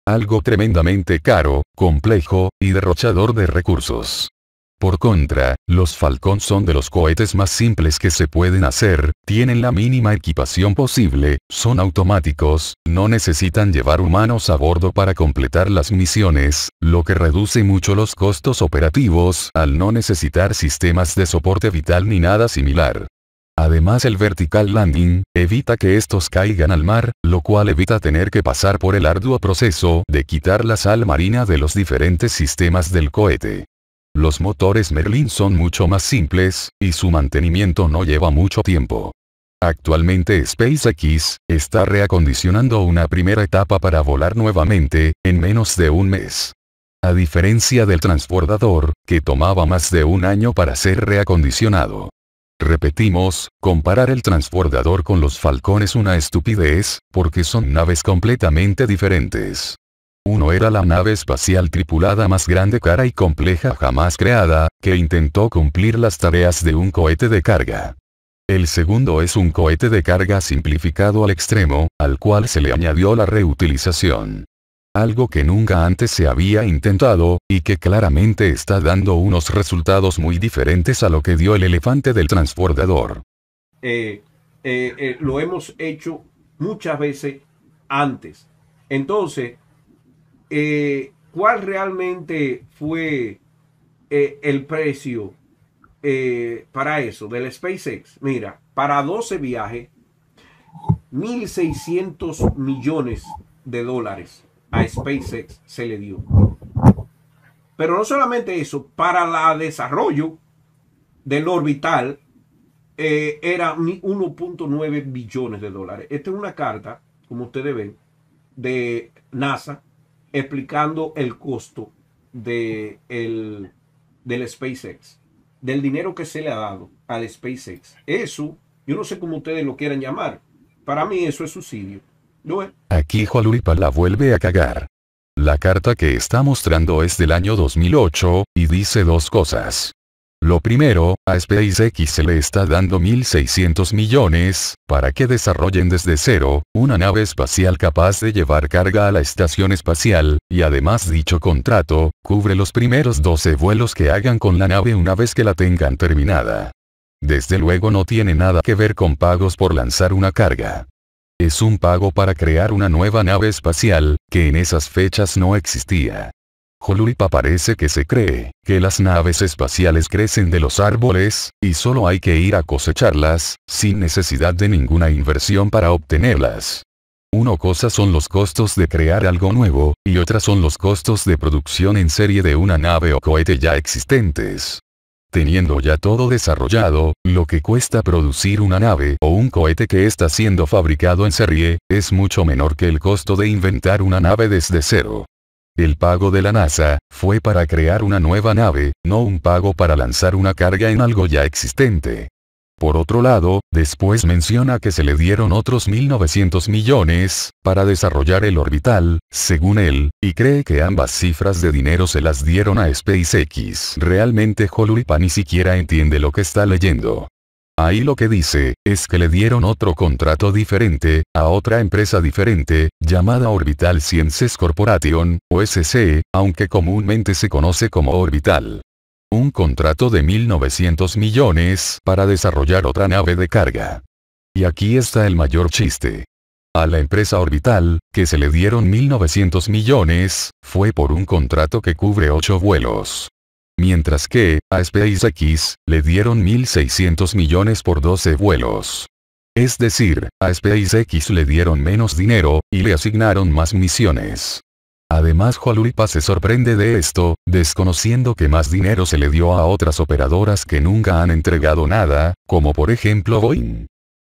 Algo tremendamente caro, complejo, y derrochador de recursos. Por contra, los Falcon son de los cohetes más simples que se pueden hacer, tienen la mínima equipación posible, son automáticos, no necesitan llevar humanos a bordo para completar las misiones, lo que reduce mucho los costos operativos al no necesitar sistemas de soporte vital ni nada similar. Además, el vertical landing evita que estos caigan al mar, lo cual evita tener que pasar por el arduo proceso de quitar la sal marina de los diferentes sistemas del cohete. Los motores Merlin son mucho más simples, y su mantenimiento no lleva mucho tiempo. Actualmente SpaceX está reacondicionando una primera etapa para volar nuevamente, en menos de un mes. A diferencia del transbordador, que tomaba más de un año para ser reacondicionado. Repetimos, comparar el transbordador con los Falcon es una estupidez, porque son naves completamente diferentes. Uno era la nave espacial tripulada más grande, cara y compleja jamás creada, que intentó cumplir las tareas de un cohete de carga. El segundo es un cohete de carga simplificado al extremo, al cual se le añadió la reutilización. Algo que nunca antes se había intentado, y que claramente está dando unos resultados muy diferentes a lo que dio el elefante del transbordador. Eh, eh, eh, lo hemos hecho muchas veces antes. Entonces, Eh, ¿cuál realmente fue eh, el precio eh, para eso del SpaceX? Mira, para doce viajes, mil seiscientos millones de dólares a SpaceX se le dio. Pero no solamente eso, para el desarrollo del orbital eh, era uno punto nueve billones de dólares. Esta es una carta, como ustedes ven, de NASA, explicando el costo de el, del SpaceX, del dinero que se le ha dado al SpaceX. Eso, yo no sé cómo ustedes lo quieran llamar. Para mí eso es suicidio. ¿No es? Aquí Juan Luis Pala vuelve a cagar. La carta que está mostrando es del año dos mil ocho, y dice dos cosas. Lo primero, a SpaceX se le está dando mil seiscientos millones, para que desarrollen desde cero, una nave espacial capaz de llevar carga a la estación espacial, y además dicho contrato, cubre los primeros doce vuelos que hagan con la nave una vez que la tengan terminada. Desde luego no tiene nada que ver con pagos por lanzar una carga. Es un pago para crear una nueva nave espacial, que en esas fechas no existía. Jolulipa, parece que se cree que las naves espaciales crecen de los árboles, y solo hay que ir a cosecharlas, sin necesidad de ninguna inversión para obtenerlas. Una cosa son los costos de crear algo nuevo, y otra son los costos de producción en serie de una nave o cohete ya existentes. Teniendo ya todo desarrollado, lo que cuesta producir una nave o un cohete que está siendo fabricado en serie, es mucho menor que el costo de inventar una nave desde cero. El pago de la NASA fue para crear una nueva nave, no un pago para lanzar una carga en algo ya existente. Por otro lado, después menciona que se le dieron otros mil novecientos millones, para desarrollar el orbital, según él, y cree que ambas cifras de dinero se las dieron a SpaceX. Realmente Jolulipa ni siquiera entiende lo que está leyendo. Ahí lo que dice, es que le dieron otro contrato diferente, a otra empresa diferente, llamada Orbital Sciences Corporation, o S C, aunque comúnmente se conoce como Orbital. Un contrato de mil novecientos millones para desarrollar otra nave de carga. Y aquí está el mayor chiste. A la empresa Orbital, que se le dieron mil novecientos millones, fue por un contrato que cubre ocho vuelos. Mientras que, a SpaceX, le dieron mil seiscientos millones por doce vuelos. Es decir, a SpaceX le dieron menos dinero, y le asignaron más misiones. Además Jolulipa se sorprende de esto, desconociendo que más dinero se le dio a otras operadoras que nunca han entregado nada, como por ejemplo Boeing,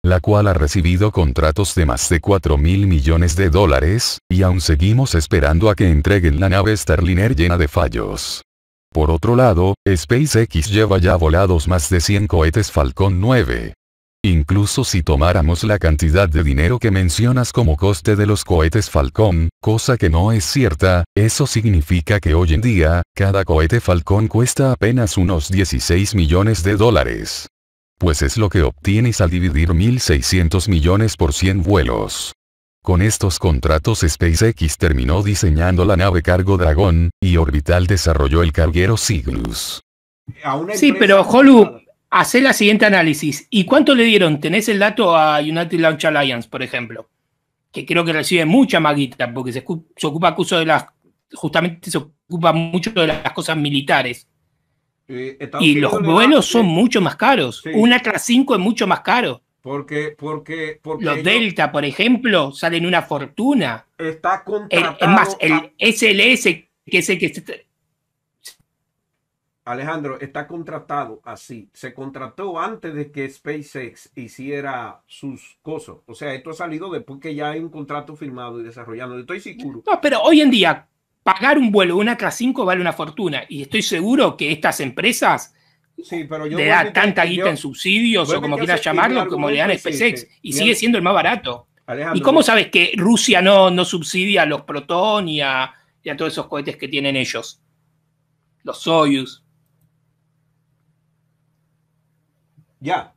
la cual ha recibido contratos de más de cuatro mil millones de dólares, y aún seguimos esperando a que entreguen la nave Starliner llena de fallos. Por otro lado, SpaceX lleva ya volados más de cien cohetes Falcon nueve. Incluso si tomáramos la cantidad de dinero que mencionas como coste de los cohetes Falcon, cosa que no es cierta, eso significa que hoy en día, cada cohete Falcon cuesta apenas unos dieciséis millones de dólares. Pues es lo que obtienes al dividir mil seiscientos millones por cien vuelos. Con estos contratos SpaceX terminó diseñando la nave cargo Dragón, y Orbital desarrolló el carguero Cygnus. Sí, pero Jolu, hacé la siguiente análisis. ¿Y cuánto le dieron? ¿Tenés el dato a United Launch Alliance, por ejemplo? Que creo que recibe mucha maguita, porque se, se ocupa uso de las, justamente se ocupa mucho de las cosas militares. Eh, y los vuelos son mucho más caros. Sí. Un Atlas cinco es mucho más caro. Porque, porque, porque los ellos, Delta, por ejemplo, salen una fortuna. Está contratado. Es más, el a, S L S, que es el que está... Alejandro, está contratado así. Se contrató antes de que SpaceX hiciera sus cosas. O sea, esto ha salido después que ya hay un contrato firmado y desarrollado. Estoy seguro. No, pero hoy en día, pagar un vuelo de una Atlas cinco vale una fortuna. Y estoy seguro que estas empresas... Sí, pero yo le da tanta guita yo, en subsidios o como quieras llamarlo, como le dan a SpaceX, y sigue siendo el más barato. Alejandro, ¿y cómo sabes que Rusia no, no subsidia a los Proton y a, y a todos esos cohetes que tienen ellos? Los Soyuz. Ya.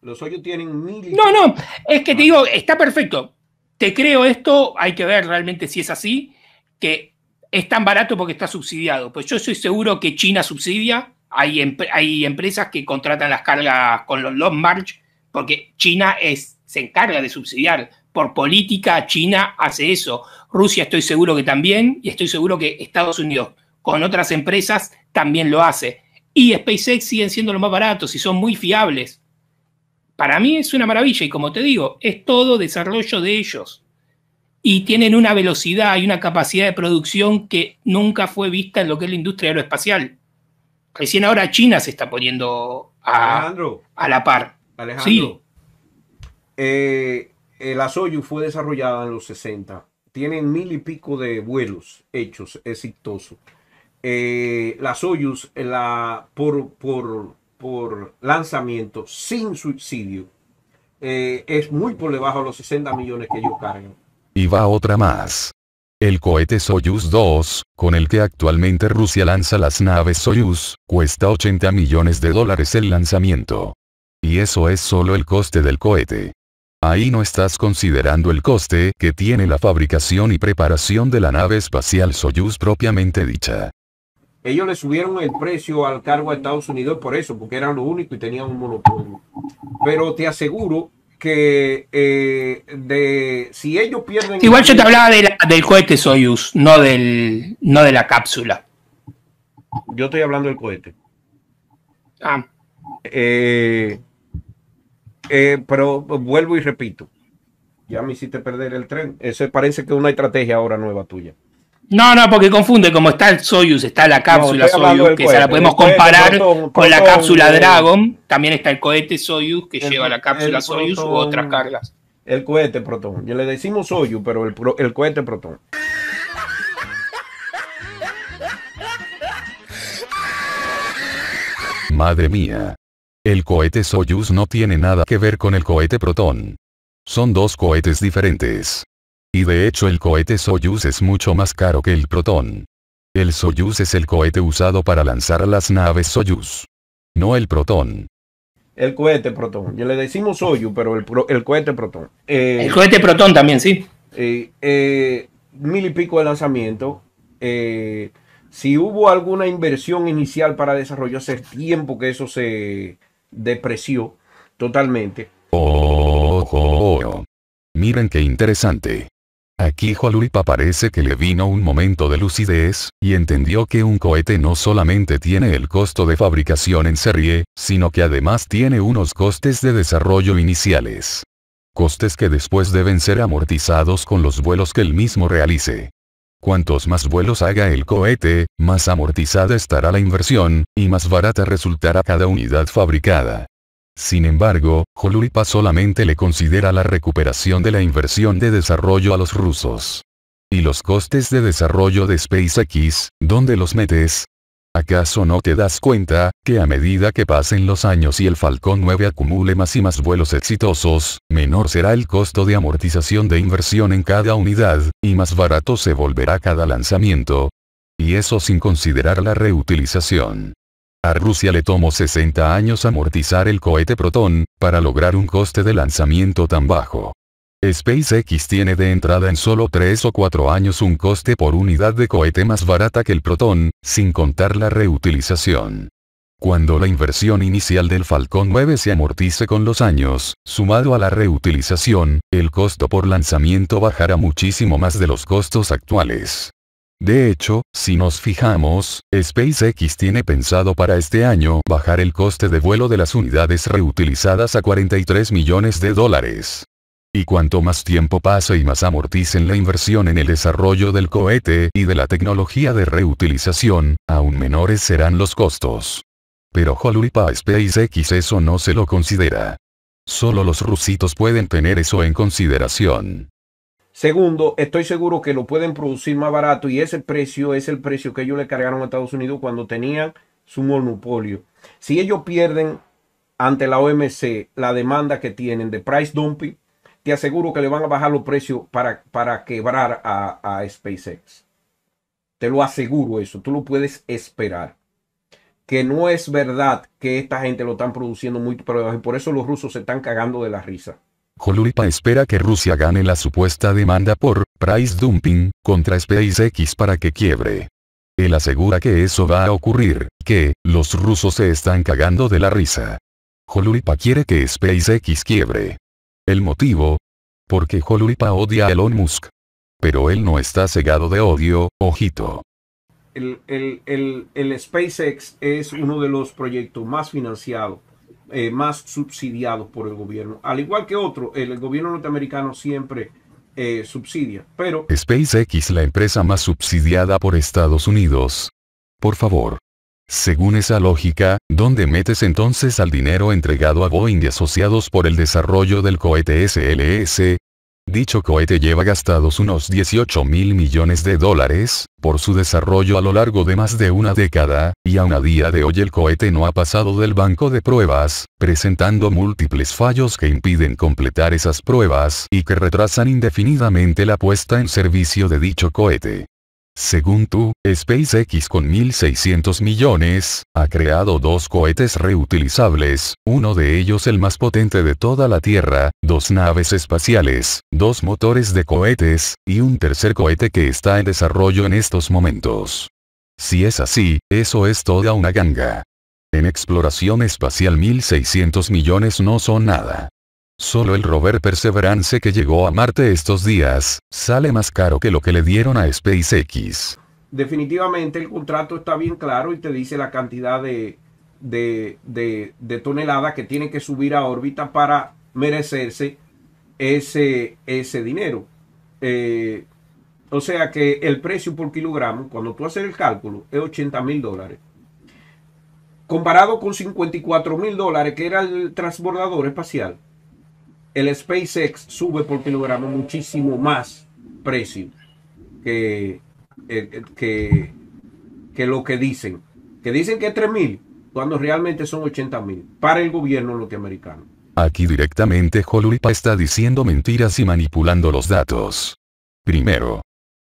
Los Soyuz tienen mil... No, no, es que te digo, está perfecto. Te creo esto, hay que ver realmente si es así, que... es tan barato porque está subsidiado. Pues yo estoy seguro que China subsidia. Hay, em hay empresas que contratan las cargas con los Long March porque China es, se encarga de subsidiar. Por política, China hace eso. Rusia estoy seguro que también. Y estoy seguro que Estados Unidos con otras empresas también lo hace. Y SpaceX siguen siendo los más baratos y son muy fiables. Para mí es una maravilla. Y como te digo, es todo desarrollo de ellos. Y tienen una velocidad y una capacidad de producción que nunca fue vista en lo que es la industria aeroespacial. Recién ahora China se está poniendo a, Alejandro, a la par. Alejandro, sí. eh, la Soyuz fue desarrollada en los sesenta. Tienen mil y pico de vuelos hechos exitosos. Eh, la Soyuz la, por, por, por lanzamiento sin subsidio eh, es muy por debajo de los sesenta millones que ellos cargan. Y va otra más. El cohete Soyuz dos, con el que actualmente Rusia lanza las naves Soyuz, cuesta ochenta millones de dólares el lanzamiento. Y eso es solo el coste del cohete. Ahí no estás considerando el coste que tiene la fabricación y preparación de la nave espacial Soyuz propiamente dicha. Ellos le subieron el precio al cargo a Estados Unidos por eso, porque era lo único y tenían un monopolio. Pero te aseguro que eh, de, si ellos pierden... Igual yo te hablaba de la, del cohete Soyuz, no, del, no de la cápsula. Yo estoy hablando del cohete. Ah. Eh... Eh, pero vuelvo y repito, ya me hiciste perder el tren. Eso parece que es una estrategia ahora nueva tuya. No, no, porque confunde. Como está el Soyuz, está la cápsula no, Soyuz, que se la podemos comparar cohete, Proton, Proton, con la cápsula Dragon. También está el cohete Soyuz, que el, lleva la cápsula Soyuz Proton, u otras cargas. El cohete Proton. Ya le decimos Soyuz, pero el, el cohete Proton. Madre mía. El cohete Soyuz no tiene nada que ver con el cohete Proton. Son dos cohetes diferentes. Y de hecho el cohete Soyuz es mucho más caro que el Proton. El Soyuz es el cohete usado para lanzar las naves Soyuz. No el Proton. El cohete Proton. Ya le decimos Soyuz, pero el, pro, el cohete Proton. Eh, el cohete Proton también, sí. Eh, eh, mil y pico de lanzamiento. Eh, si hubo alguna inversión inicial para desarrollo, hace tiempo que eso se... depreció totalmente. Oh, oh, oh, oh. Miren qué interesante. Aquí Jualuipa parece que le vino un momento de lucidez, y entendió que un cohete no solamente tiene el costo de fabricación en serie, sino que además tiene unos costes de desarrollo iniciales. Costes que después deben ser amortizados con los vuelos que él mismo realice. Cuantos más vuelos haga el cohete, más amortizada estará la inversión, y más barata resultará cada unidad fabricada. Sin embargo, Jolulipa solamente le considera la recuperación de la inversión de desarrollo a los rusos. ¿Y los costes de desarrollo de SpaceX, dónde los metes? ¿Acaso no te das cuenta, que a medida que pasen los años y el Falcon nueve acumule más y más vuelos exitosos, menor será el costo de amortización de inversión en cada unidad, y más barato se volverá cada lanzamiento? Y eso sin considerar la reutilización. A Rusia le tomó sesenta años amortizar el cohete Proton, para lograr un coste de lanzamiento tan bajo. SpaceX tiene de entrada en solo tres o cuatro años un coste por unidad de cohete más barata que el Proton, sin contar la reutilización. Cuando la inversión inicial del Falcon nueve se amortice con los años, sumado a la reutilización, el costo por lanzamiento bajará muchísimo más de los costos actuales. De hecho, si nos fijamos, SpaceX tiene pensado para este año bajar el coste de vuelo de las unidades reutilizadas a cuarenta y tres millones de dólares. Y cuanto más tiempo pase y más amorticen la inversión en el desarrollo del cohete y de la tecnología de reutilización, aún menores serán los costos. Pero Jolulipa, SpaceX eso no se lo considera. Solo los rusitos pueden tener eso en consideración. Segundo, estoy seguro que lo pueden producir más barato y ese precio es el precio que ellos le cargaron a Estados Unidos cuando tenían su monopolio. Si ellos pierden ante la O M C la demanda que tienen de price dumping, te aseguro que le van a bajar los precios para, para quebrar a, a SpaceX. Te lo aseguro eso. Tú lo puedes esperar. Que no es verdad que esta gente lo están produciendo muy por debajo. Y por eso los rusos se están cagando de la risa. Jolulipa espera que Rusia gane la supuesta demanda por price dumping contra SpaceX para que quiebre. Él asegura que eso va a ocurrir, que los rusos se están cagando de la risa. Jolulipa quiere que SpaceX quiebre. ¿El motivo? Porque Jolulipa odia a Elon Musk. Pero él no está cegado de odio, ojito. El, el, el, el SpaceX es uno de los proyectos más financiados, eh, más subsidiados por el gobierno. Al igual que otro, el, el gobierno norteamericano siempre eh, subsidia, pero... SpaceX, la empresa más subsidiada por Estados Unidos. Por favor. Según esa lógica, ¿dónde metes entonces al dinero entregado a Boeing y asociados por el desarrollo del cohete S L S? Dicho cohete lleva gastados unos dieciocho mil millones de dólares, por su desarrollo a lo largo de más de una década, y aún a día de hoy el cohete no ha pasado del banco de pruebas, presentando múltiples fallos que impiden completar esas pruebas y que retrasan indefinidamente la puesta en servicio de dicho cohete. Según T U, SpaceX con mil seiscientos millones, ha creado dos cohetes reutilizables, uno de ellos el más potente de toda la Tierra, dos naves espaciales, dos motores de cohetes, y un tercer cohete que está en desarrollo en estos momentos. Si es así, eso es toda una ganga. En exploración espacial mil seiscientos millones no son nada. Solo el rover Perseverance que llegó a Marte estos días, sale más caro que lo que le dieron a SpaceX. Definitivamente el contrato está bien claro y te dice la cantidad de, de, de, de toneladas que tienen que subir a órbita para merecerse ese, ese dinero. Eh, o sea que el precio por kilogramo, cuando tú haces el cálculo, es ochenta mil dólares. Comparado con cincuenta y cuatro mil dólares que era el transbordador espacial. El SpaceX sube por kilogramo muchísimo más precio que, eh, que, que lo que dicen. Que dicen que es tres mil, cuando realmente son ochenta mil para el gobierno norteamericano. Aquí directamente Jolulipa está diciendo mentiras y manipulando los datos. Primero,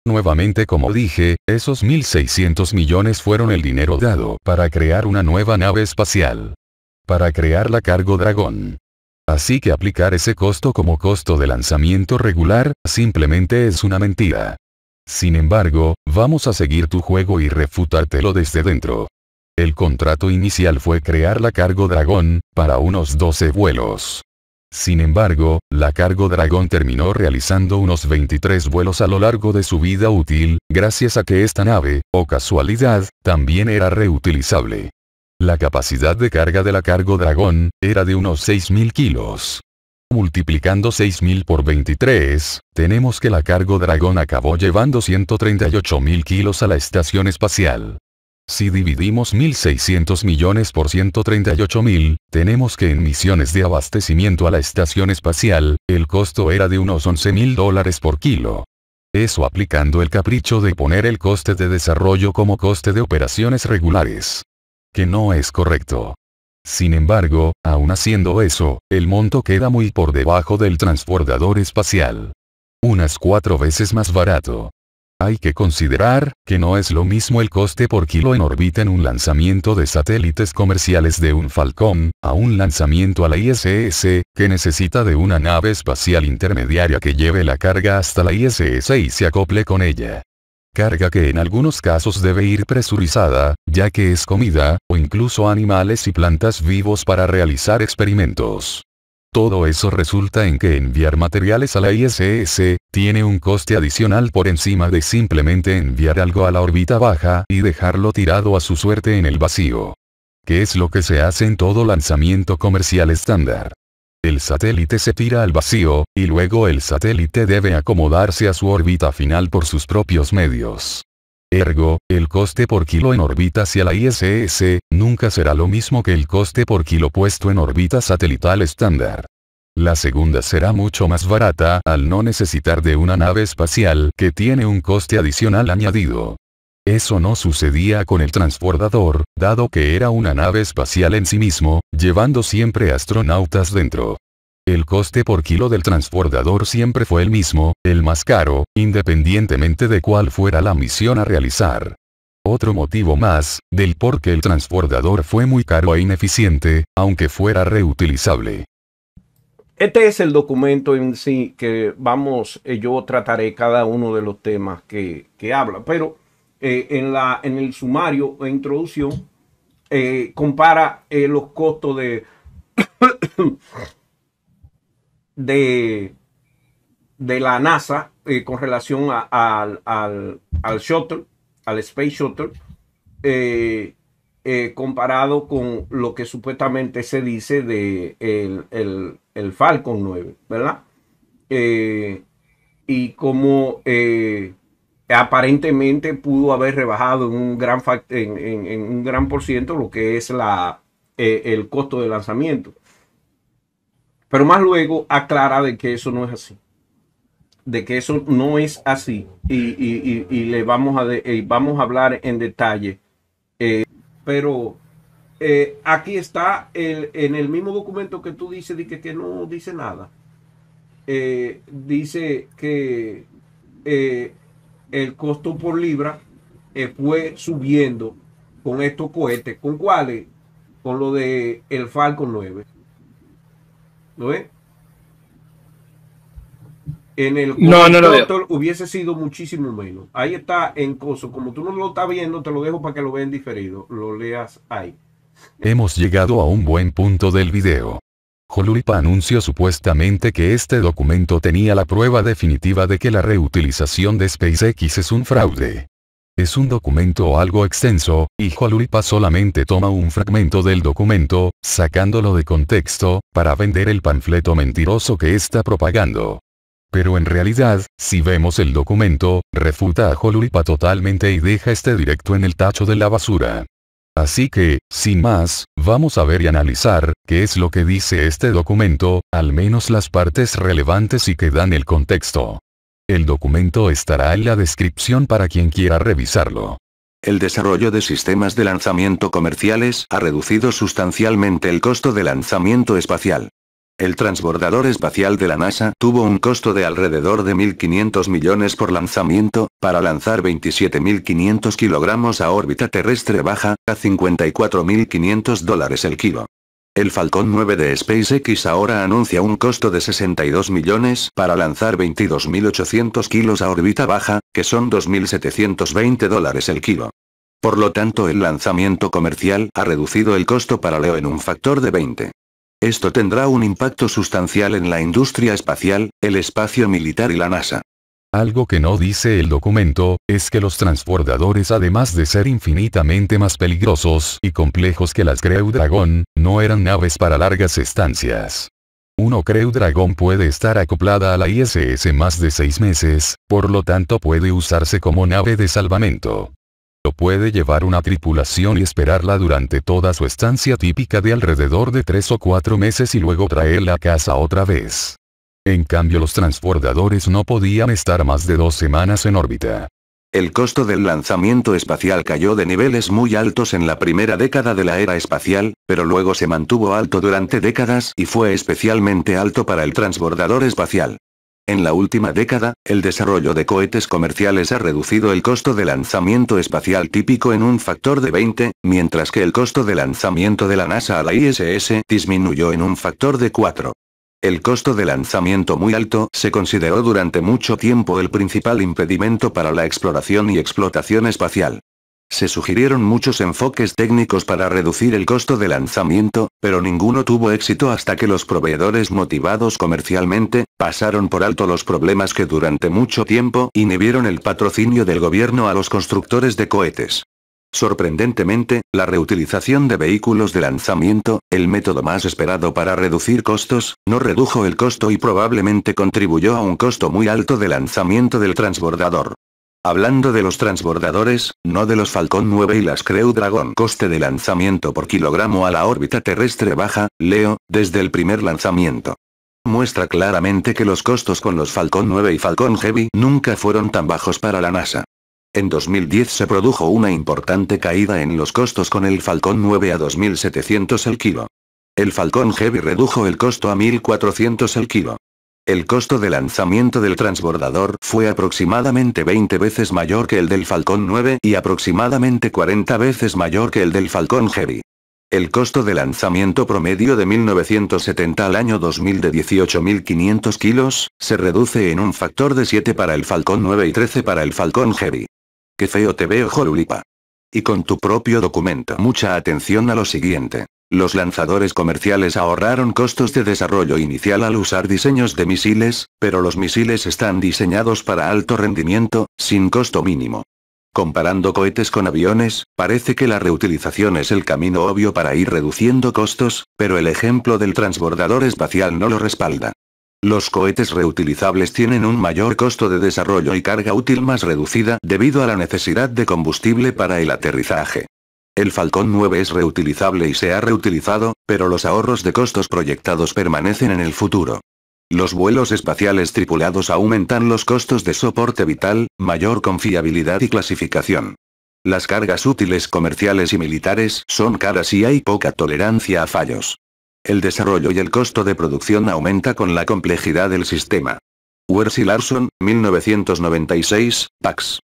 nuevamente como dije, esos mil seiscientos millones fueron el dinero dado para crear una nueva nave espacial. Para crear la Crew Dragon. Así que aplicar ese costo como costo de lanzamiento regular, simplemente es una mentira. Sin embargo, vamos a seguir tu juego y refutártelo desde dentro. El contrato inicial fue crear la Crew Dragon, para unos doce vuelos. Sin embargo, la Crew Dragon terminó realizando unos veintitrés vuelos a lo largo de su vida útil, gracias a que esta nave, o casualidad, también era reutilizable. La capacidad de carga de la Crew Dragon, era de unos seis mil kilos. Multiplicando seis mil por veintitrés, tenemos que la Crew Dragon acabó llevando ciento treinta y ocho mil kilos a la estación espacial. Si dividimos mil seiscientos millones por ciento treinta y ocho mil, tenemos que en misiones de abastecimiento a la estación espacial, el costo era de unos once mil dólares por kilo. Eso aplicando el capricho de poner el coste de desarrollo como coste de operaciones regulares. Que no es correcto. Sin embargo, aún haciendo eso, el monto queda muy por debajo del transbordador espacial. Unas cuatro veces más barato. Hay que considerar, que no es lo mismo el coste por kilo en órbita en un lanzamiento de satélites comerciales de un Falcon, a un lanzamiento a la I S S, que necesita de una nave espacial intermediaria que lleve la carga hasta la I S S y se acople con ella. Carga que en algunos casos debe ir presurizada, ya que es comida, o incluso animales y plantas vivos para realizar experimentos. Todo eso resulta en que enviar materiales a la I S S, tiene un coste adicional por encima de simplemente enviar algo a la órbita baja y dejarlo tirado a su suerte en el vacío. Que es lo que se hace en todo lanzamiento comercial estándar. El satélite se tira al vacío, y luego el satélite debe acomodarse a su órbita final por sus propios medios. Ergo, el coste por kilo en órbita hacia la I S S, nunca será lo mismo que el coste por kilo puesto en órbita satelital estándar. La segunda será mucho más barata al no necesitar de una nave espacial que tiene un coste adicional añadido. Eso no sucedía con el transbordador, dado que era una nave espacial en sí mismo, llevando siempre astronautas dentro. El coste por kilo del transbordador siempre fue el mismo, el más caro, independientemente de cuál fuera la misión a realizar. Otro motivo más, del por qué el transbordador fue muy caro e ineficiente, aunque fuera reutilizable. Este es el documento en sí que vamos, yo trataré cada uno de los temas que, que habla, pero... Eh, en, la, en el sumario e introducción, eh, compara eh, los costos de, de, de la NASA eh, con relación a, a, al, al, al Shuttle, al Space Shuttle, eh, eh, comparado con lo que supuestamente se dice de el, el, el Falcon nueve, ¿verdad? Eh, y como... Eh, aparentemente pudo haber rebajado en un gran, en, en, en un gran por ciento lo que es la, eh, el costo de lanzamiento. Pero más luego aclara de que eso no es así. de que eso no es así, y, y, y, y le vamos a, de, y vamos a hablar en detalle. Eh, pero eh, aquí está el, en el mismo documento que tú dices de que, que no dice nada. Eh, dice que eh, el costo por libra eh, fue subiendo con estos cohetes. ¿Con cuáles? Con lo de el Falcon nueve. ¿Lo ves? En el no, no, no, hubiese sido muchísimo menos. Ahí está en coso. Como tú no lo estás viendo, te lo dejo para que lo vean diferido. Lo leas ahí. Hemos llegado a un buen punto del video. Jolulipa anunció supuestamente que este documento tenía la prueba definitiva de que la reutilización de SpaceX es un fraude. Es un documento algo extenso, y Jolulipa solamente toma un fragmento del documento, sacándolo de contexto, para vender el panfleto mentiroso que está propagando. Pero en realidad, si vemos el documento, refuta a Jolulipa totalmente y deja este directo en el tacho de la basura. Así que, sin más, vamos a ver y analizar, qué es lo que dice este documento, al menos las partes relevantes y que dan el contexto. El documento estará en la descripción para quien quiera revisarlo. El desarrollo de sistemas de lanzamiento comerciales ha reducido sustancialmente el costo de lanzamiento espacial. El transbordador espacial de la NASA tuvo un costo de alrededor de mil quinientos millones por lanzamiento, para lanzar veintisiete mil quinientos kilogramos a órbita terrestre baja, a cincuenta y cuatro mil quinientos dólares el kilo. El Falcon nueve de SpaceX ahora anuncia un costo de sesenta y dos millones para lanzar veintidós mil ochocientos kilos a órbita baja, que son dos mil setecientos veinte dólares el kilo. Por lo tanto, el lanzamiento comercial ha reducido el costo para Leo en un factor de veinte. Esto tendrá un impacto sustancial en la industria espacial, el espacio militar y la NASA. Algo que no dice el documento, es que los transbordadores, además de ser infinitamente más peligrosos y complejos que las Crew Dragon, no eran naves para largas estancias. Una Crew Dragon puede estar acoplada a la I S S más de seis meses, por lo tanto puede usarse como nave de salvamento. Lo puede llevar una tripulación y esperarla durante toda su estancia típica de alrededor de tres o cuatro meses y luego traerla a casa otra vez. En cambio, los transbordadores no podían estar más de dos semanas en órbita. El costo del lanzamiento espacial cayó de niveles muy altos en la primera década de la era espacial, pero luego se mantuvo alto durante décadas y fue especialmente alto para el transbordador espacial. En la última década, el desarrollo de cohetes comerciales ha reducido el costo de lanzamiento espacial típico en un factor de veinte, mientras que el costo de lanzamiento de la NASA a la I S S disminuyó en un factor de cuatro. El costo de lanzamiento muy alto se consideró durante mucho tiempo el principal impedimento para la exploración y explotación espacial. Se sugirieron muchos enfoques técnicos para reducir el costo de lanzamiento, pero ninguno tuvo éxito hasta que los proveedores motivados comercialmente, pasaron por alto los problemas que durante mucho tiempo inhibieron el patrocinio del gobierno a los constructores de cohetes. Sorprendentemente, la reutilización de vehículos de lanzamiento, el método más esperado para reducir costos, no redujo el costo y probablemente contribuyó a un costo muy alto de lanzamiento del transbordador. Hablando de los transbordadores, no de los Falcon nueve y las Crew Dragon. Coste de lanzamiento por kilogramo a la órbita terrestre baja, Leo, desde el primer lanzamiento. Muestra claramente que los costos con los Falcon nueve y Falcon Heavy nunca fueron tan bajos para la NASA. En dos mil diez se produjo una importante caída en los costos con el Falcon nueve a dos mil setecientos el kilo. El Falcon Heavy redujo el costo a mil cuatrocientos el kilo. El costo de lanzamiento del transbordador fue aproximadamente veinte veces mayor que el del Falcon nueve y aproximadamente cuarenta veces mayor que el del Falcon Heavy. El costo de lanzamiento promedio de mil novecientos setenta al año dos mil de dieciocho mil quinientos kilos, se reduce en un factor de siete para el Falcon nueve y trece para el Falcon Heavy. Qué feo te veo, Jolulipa. Y con tu propio documento. Mucha atención a lo siguiente. Los lanzadores comerciales ahorraron costos de desarrollo inicial al usar diseños de misiles, pero los misiles están diseñados para alto rendimiento, sin costo mínimo. Comparando cohetes con aviones, parece que la reutilización es el camino obvio para ir reduciendo costos, pero el ejemplo del transbordador espacial no lo respalda. Los cohetes reutilizables tienen un mayor costo de desarrollo y carga útil más reducida debido a la necesidad de combustible para el aterrizaje. El Falcon nueve es reutilizable y se ha reutilizado, pero los ahorros de costos proyectados permanecen en el futuro. Los vuelos espaciales tripulados aumentan los costos de soporte vital, mayor confiabilidad y clasificación. Las cargas útiles comerciales y militares son caras y hay poca tolerancia a fallos. El desarrollo y el costo de producción aumenta con la complejidad del sistema. Wersey Larson, mil novecientos noventa y seis, Pax.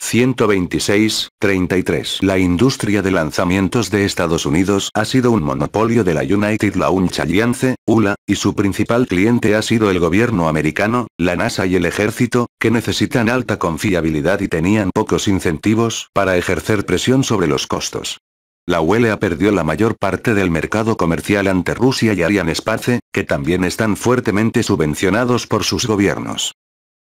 ciento veintiséis, treinta y tres. La industria de lanzamientos de Estados Unidos ha sido un monopolio de la United Launch Alliance, U L A, y su principal cliente ha sido el gobierno americano, la NASA y el ejército, que necesitan alta confiabilidad y tenían pocos incentivos para ejercer presión sobre los costos. La U L A perdió la mayor parte del mercado comercial ante Rusia y Arianespace, que también están fuertemente subvencionados por sus gobiernos.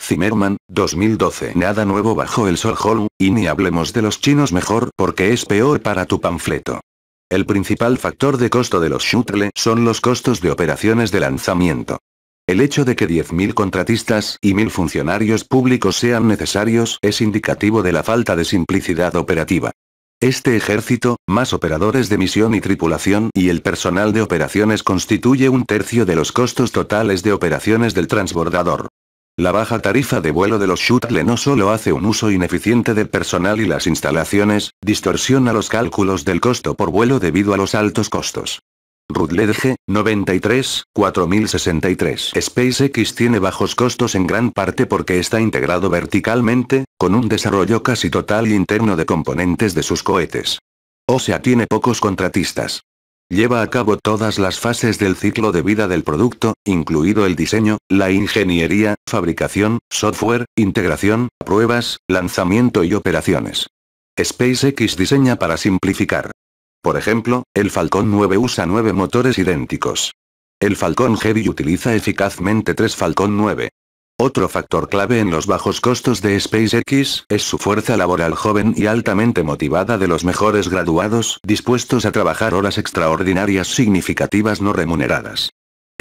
Zimmerman, dos mil doce. Nada nuevo bajo el sol, Hou, y ni hablemos de los chinos mejor porque es peor para tu panfleto. El principal factor de costo de los shuttle son los costos de operaciones de lanzamiento. El hecho de que diez mil contratistas y mil funcionarios públicos sean necesarios es indicativo de la falta de simplicidad operativa. Este ejército, más operadores de misión y tripulación y el personal de operaciones constituye un tercio de los costos totales de operaciones del transbordador. La baja tarifa de vuelo de los shuttle no solo hace un uso ineficiente del personal y las instalaciones, distorsiona los cálculos del costo por vuelo debido a los altos costos. Rutledge, noventa y tres, cuatro mil sesenta y tres. SpaceX tiene bajos costos en gran parte porque está integrado verticalmente, con un desarrollo casi total interno de componentes de sus cohetes. O sea, tiene pocos contratistas. Lleva a cabo todas las fases del ciclo de vida del producto, incluido el diseño, la ingeniería, fabricación, software, integración, pruebas, lanzamiento y operaciones. SpaceX diseña para simplificar. Por ejemplo, el Falcon nueve usa nueve motores idénticos. El Falcon Heavy utiliza eficazmente tres Falcon nueve. Otro factor clave en los bajos costos de SpaceX es su fuerza laboral joven y altamente motivada de los mejores graduados, dispuestos a trabajar horas extraordinarias significativas no remuneradas.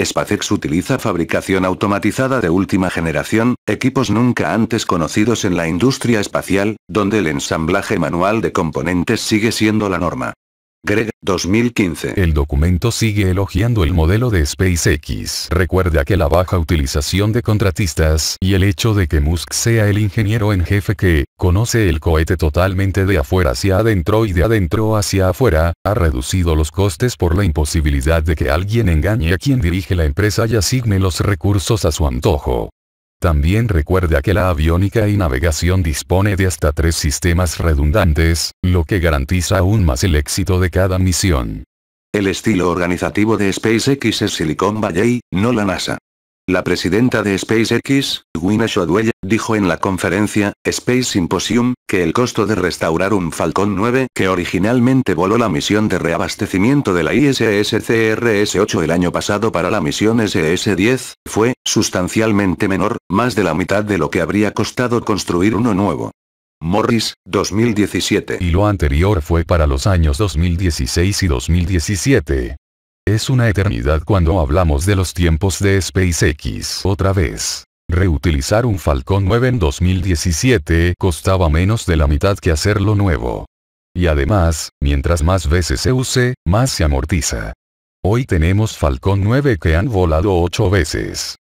SpaceX utiliza fabricación automatizada de última generación, equipos nunca antes conocidos en la industria espacial, donde el ensamblaje manual de componentes sigue siendo la norma. Gregg, dos mil quince. El documento sigue elogiando el modelo de SpaceX. Recuerda que la baja utilización de contratistas y el hecho de que Musk sea el ingeniero en jefe que conoce el cohete totalmente de afuera hacia adentro y de adentro hacia afuera, ha reducido los costes por la imposibilidad de que alguien engañe a quien dirige la empresa y asigne los recursos a su antojo. También recuerda que la aviónica y navegación dispone de hasta tres sistemas redundantes, lo que garantiza aún más el éxito de cada misión. El estilo organizativo de SpaceX es Silicon Valley, no la NASA. La presidenta de SpaceX, Gwynne Shotwell, dijo en la conferencia Space Symposium, que el costo de restaurar un Falcon nueve, que originalmente voló la misión de reabastecimiento de la I S S C R S ocho el año pasado para la misión S S diez, fue sustancialmente menor, más de la mitad de lo que habría costado construir uno nuevo. Morris, dos mil diecisiete. Y lo anterior fue para los años dos mil dieciséis y dos mil diecisiete. Es una eternidad cuando hablamos de los tiempos de SpaceX. Otra vez, reutilizar un Falcon nueve en dos mil diecisiete costaba menos de la mitad que hacerlo nuevo. Y además, mientras más veces se use, más se amortiza. Hoy tenemos Falcon nueve que han volado ocho veces.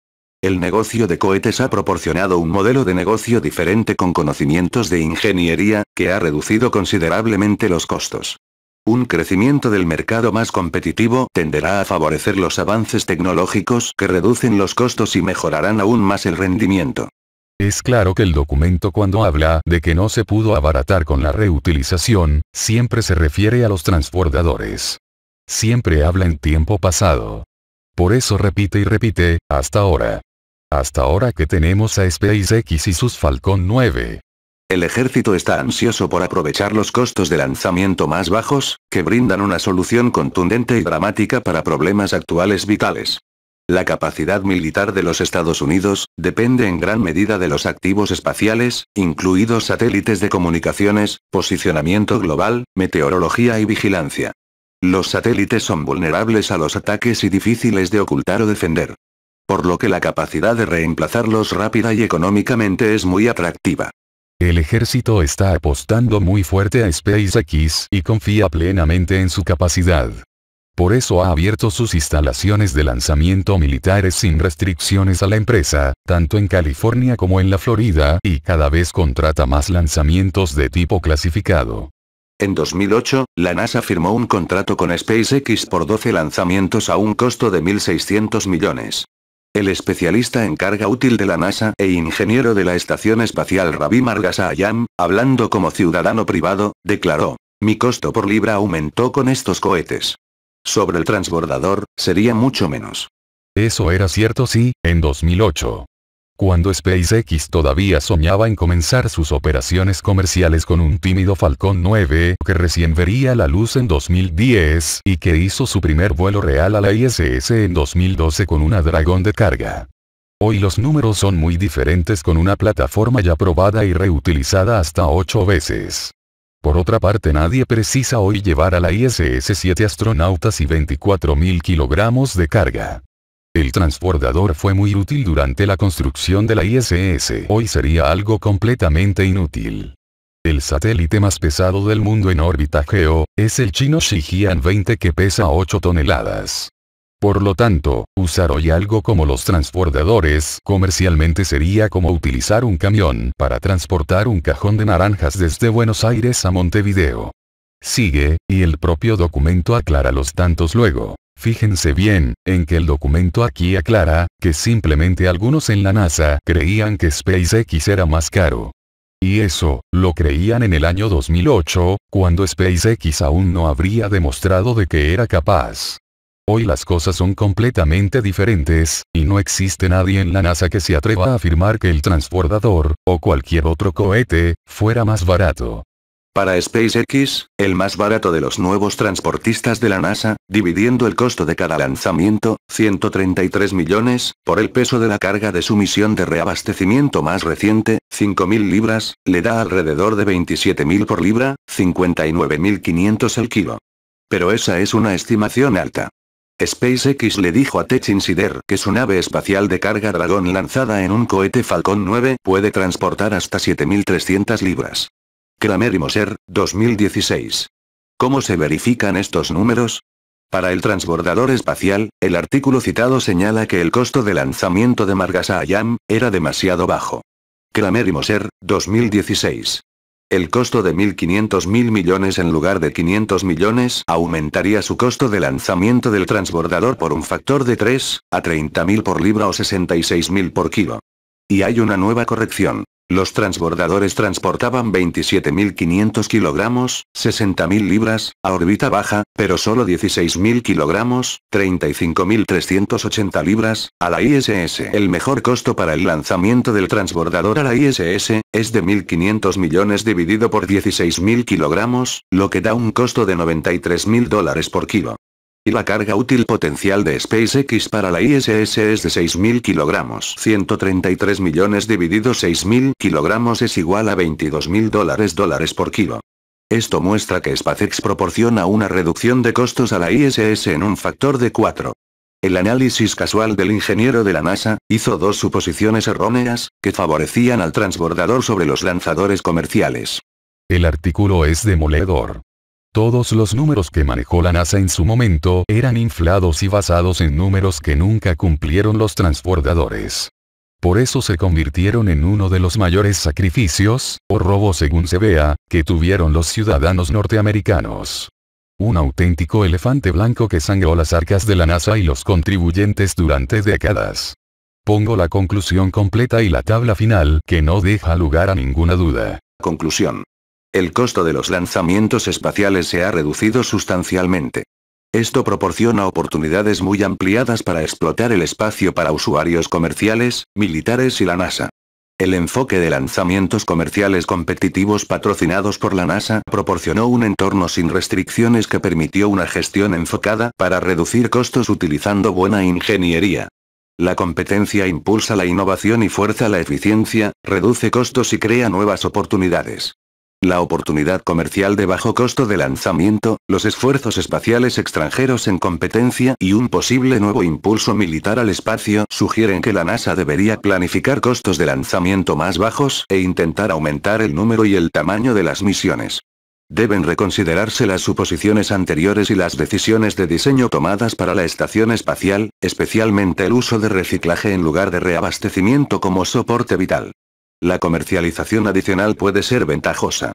El negocio de cohetes ha proporcionado un modelo de negocio diferente con conocimientos de ingeniería, que ha reducido considerablemente los costos. Un crecimiento del mercado más competitivo tenderá a favorecer los avances tecnológicos que reducen los costos y mejorarán aún más el rendimiento. Es claro que el documento cuando habla de que no se pudo abaratar con la reutilización, siempre se refiere a los transbordadores. Siempre habla en tiempo pasado. Por eso repite y repite, hasta ahora. Hasta ahora que tenemos a SpaceX y sus Falcon nueve. El ejército está ansioso por aprovechar los costos de lanzamiento más bajos, que brindan una solución contundente y dramática para problemas actuales vitales. La capacidad militar de los Estados Unidos depende en gran medida de los activos espaciales, incluidos satélites de comunicaciones, posicionamiento global, meteorología y vigilancia. Los satélites son vulnerables a los ataques y difíciles de ocultar o defender. Por lo que la capacidad de reemplazarlos rápida y económicamente es muy atractiva. El ejército está apostando muy fuerte a SpaceX y confía plenamente en su capacidad. Por eso ha abierto sus instalaciones de lanzamiento militares sin restricciones a la empresa, tanto en California como en la Florida, y cada vez contrata más lanzamientos de tipo clasificado. En dos mil ocho, la NASA firmó un contrato con SpaceX por doce lanzamientos a un costo de mil seiscientos millones. El especialista en carga útil de la NASA e ingeniero de la Estación Espacial Ravi Margasayam, hablando como ciudadano privado, declaró: "Mi costo por libra aumentó con estos cohetes. Sobre el transbordador, sería mucho menos". Eso era cierto sí, en dos mil ocho. Cuando SpaceX todavía soñaba en comenzar sus operaciones comerciales con un tímido Falcon nueve que recién vería la luz en dos mil diez y que hizo su primer vuelo real a la I S S en dos mil doce con una Dragón de carga. Hoy los números son muy diferentes con una plataforma ya probada y reutilizada hasta ocho veces. Por otra parte, nadie precisa hoy llevar a la I S S siete astronautas y veinticuatro mil kilogramos de carga. El transbordador fue muy útil durante la construcción de la I S S. Hoy sería algo completamente inútil. El satélite más pesado del mundo en órbita geo es el chino Shijian veinte que pesa ocho toneladas. Por lo tanto, usar hoy algo como los transbordadores comercialmente sería como utilizar un camión para transportar un cajón de naranjas desde Buenos Aires a Montevideo. Sigue, y el propio documento aclara los tantos luego. Fíjense bien, en que el documento aquí aclara, que simplemente algunos en la NASA creían que SpaceX era más caro. Y eso, lo creían en el año dos mil ocho, cuando SpaceX aún no habría demostrado de que era capaz. Hoy las cosas son completamente diferentes, y no existe nadie en la NASA que se atreva a afirmar que el transbordador, o cualquier otro cohete, fuera más barato. Para SpaceX, el más barato de los nuevos transportistas de la NASA, dividiendo el costo de cada lanzamiento, ciento treinta y tres millones, por el peso de la carga de su misión de reabastecimiento más reciente, cinco mil libras, le da alrededor de veintisiete mil por libra, cincuenta y nueve mil quinientos el kilo. Pero esa es una estimación alta. SpaceX le dijo a Tech Insider que su nave espacial de carga Dragón lanzada en un cohete Falcon nueve puede transportar hasta siete mil trescientas libras. Kramer y Moser, dos mil dieciséis. ¿Cómo se verifican estos números? Para el transbordador espacial, el artículo citado señala que el costo de lanzamiento de Margasayam era demasiado bajo. Kramer y Moser, dos mil dieciséis. El costo de mil quinientos mil millones en lugar de quinientos millones aumentaría su costo de lanzamiento del transbordador por un factor de tres, a treinta mil por libra o sesenta y seis mil por kilo. Y hay una nueva corrección. Los transbordadores transportaban veintisiete mil quinientos kilogramos, sesenta mil libras, a órbita baja, pero solo dieciséis mil kilogramos, treinta y cinco mil trescientas ochenta libras, a la I S S. El mejor costo para el lanzamiento del transbordador a la I S S, es de mil quinientos millones dividido por dieciséis mil kilogramos, lo que da un costo de noventa y tres mil dólares por kilo. Y la carga útil potencial de SpaceX para la I S S es de seis mil kilogramos. ciento treinta y tres millones dividido seis mil kilogramos es igual a veintidós mil dólares dólares por kilo. Esto muestra que SpaceX proporciona una reducción de costos a la I S S en un factor de cuatro. El análisis casual del ingeniero de la NASA hizo dos suposiciones erróneas, que favorecían al transbordador sobre los lanzadores comerciales. El artículo es demoledor. Todos los números que manejó la NASA en su momento eran inflados y basados en números que nunca cumplieron los transbordadores. Por eso se convirtieron en uno de los mayores sacrificios, o robos según se vea, que tuvieron los ciudadanos norteamericanos. Un auténtico elefante blanco que sangró las arcas de la NASA y los contribuyentes durante décadas. Pongo la conclusión completa y la tabla final que no deja lugar a ninguna duda. Conclusión. El costo de los lanzamientos espaciales se ha reducido sustancialmente. Esto proporciona oportunidades muy ampliadas para explotar el espacio para usuarios comerciales, militares y la NASA. El enfoque de lanzamientos comerciales competitivos patrocinados por la NASA proporcionó un entorno sin restricciones que permitió una gestión enfocada para reducir costos utilizando buena ingeniería. La competencia impulsa la innovación y fuerza la eficiencia, reduce costos y crea nuevas oportunidades. La oportunidad comercial de bajo costo de lanzamiento, los esfuerzos espaciales extranjeros en competencia y un posible nuevo impulso militar al espacio sugieren que la NASA debería planificar costos de lanzamiento más bajos e intentar aumentar el número y el tamaño de las misiones. Deben reconsiderarse las suposiciones anteriores y las decisiones de diseño tomadas para la estación espacial, especialmente el uso de reciclaje en lugar de reabastecimiento como soporte vital. La comercialización adicional puede ser ventajosa.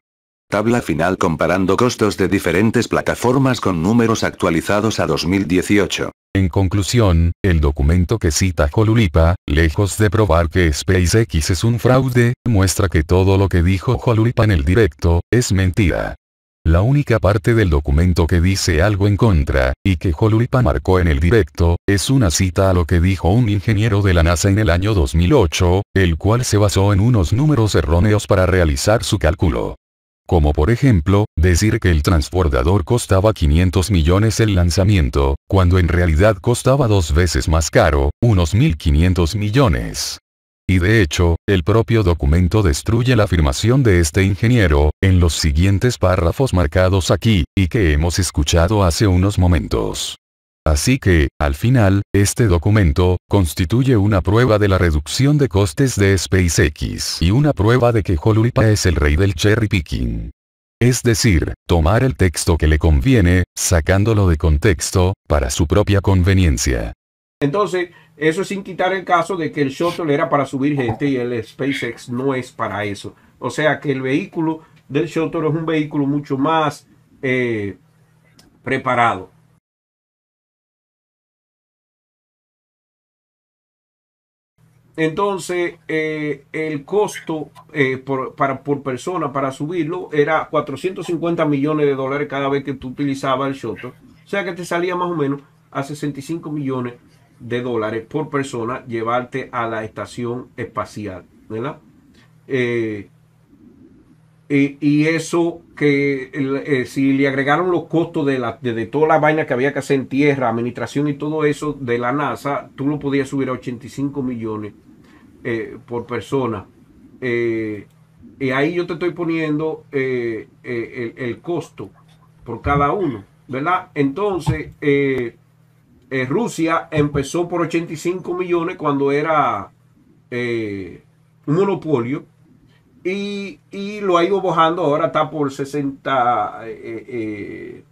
Tabla final comparando costos de diferentes plataformas con números actualizados a dos mil dieciocho. En conclusión, el documento que cita Jolulipa, lejos de probar que SpaceX es un fraude, muestra que todo lo que dijo Jolulipa en el directo, es mentira. La única parte del documento que dice algo en contra, y que Jolulipa marcó en el directo, es una cita a lo que dijo un ingeniero de la NASA en el año dos mil ocho, el cual se basó en unos números erróneos para realizar su cálculo. Como por ejemplo, decir que el transbordador costaba quinientos millones el lanzamiento, cuando en realidad costaba dos veces más caro, unos mil quinientos millones. Y de hecho, el propio documento destruye la afirmación de este ingeniero, en los siguientes párrafos marcados aquí, y que hemos escuchado hace unos momentos. Así que, al final, este documento, constituye una prueba de la reducción de costes de SpaceX y una prueba de que Jolulipa es el rey del cherry picking. Es decir, tomar el texto que le conviene, sacándolo de contexto, para su propia conveniencia. Entonces, eso sin quitar el caso de que el shuttle era para subir gente y el SpaceX no es para eso. O sea que el vehículo del shuttle es un vehículo mucho más eh, preparado. Entonces, eh, el costo eh, por, para, por persona para subirlo era cuatrocientos cincuenta millones de dólares cada vez que tú utilizabas el shuttle. O sea que te salía más o menos a sesenta y cinco millones de dólares por persona llevarte a la estación espacial, ¿verdad? Eh, y, y eso que eh, si le agregaron los costos de, la, de, de toda la vaina que había que hacer en tierra, administración y todo eso de la NASA, tú lo podías subir a ochenta y cinco millones. Eh, por persona. Eh, y ahí yo te estoy poniendo eh, eh, el, el costo por cada uno, ¿verdad? Entonces, eh, eh, Rusia empezó por ochenta y cinco millones cuando era eh, un monopolio y, y lo ha ido bajando. Ahora está por sesenta, eh, eh,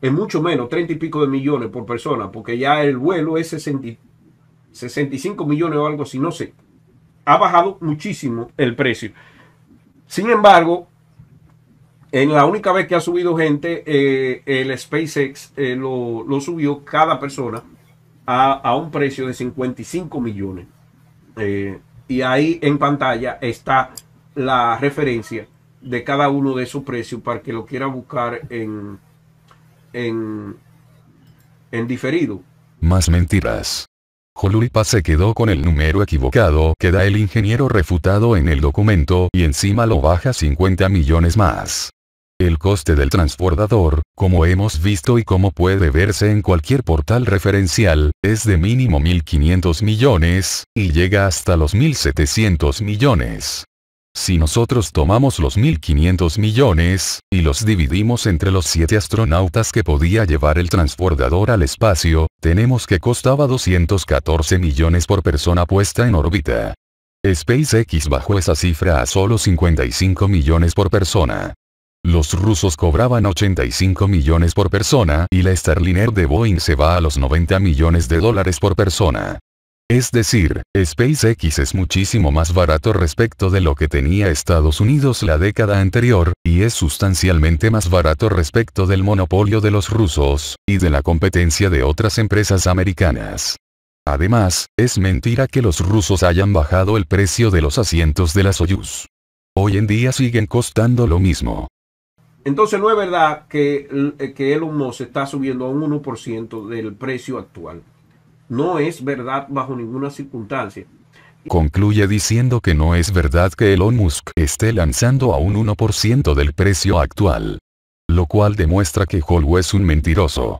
es mucho menos, treinta y pico de millones por persona, porque ya el vuelo es sesenta y cinco millones o algo así, no sé. Ha bajado muchísimo el precio. Sin embargo, en la única vez que ha subido gente, eh, el SpaceX eh, lo, lo subió cada persona a, a un precio de cincuenta y cinco millones. Eh, y ahí en pantalla está la referencia de cada uno de esos precios para que lo quiera buscar en, en, en diferido. Más mentiras. Jolulipa se quedó con el número equivocado que da el ingeniero refutado en el documento y encima lo baja cincuenta millones más. El coste del transbordador, como hemos visto y como puede verse en cualquier portal referencial, es de mínimo mil quinientos millones, y llega hasta los mil setecientos millones. Si nosotros tomamos los mil quinientos millones, y los dividimos entre los siete astronautas que podía llevar el transbordador al espacio, tenemos que costaba doscientos catorce millones por persona puesta en órbita. SpaceX bajó esa cifra a solo cincuenta y cinco millones por persona. Los rusos cobraban ochenta y cinco millones por persona y la Starliner de Boeing se va a los noventa millones de dólares por persona. Es decir, SpaceX es muchísimo más barato respecto de lo que tenía Estados Unidos la década anterior, y es sustancialmente más barato respecto del monopolio de los rusos, y de la competencia de otras empresas americanas. Además, es mentira que los rusos hayan bajado el precio de los asientos de la Soyuz. Hoy en día siguen costando lo mismo. Entonces no es verdad que, que Elon Musk está subiendo a un uno por ciento del precio actual. No es verdad bajo ninguna circunstancia. Concluye diciendo que no es verdad que Elon Musk esté lanzando a un uno por ciento del precio actual. Lo cual demuestra que Jolu es un mentiroso.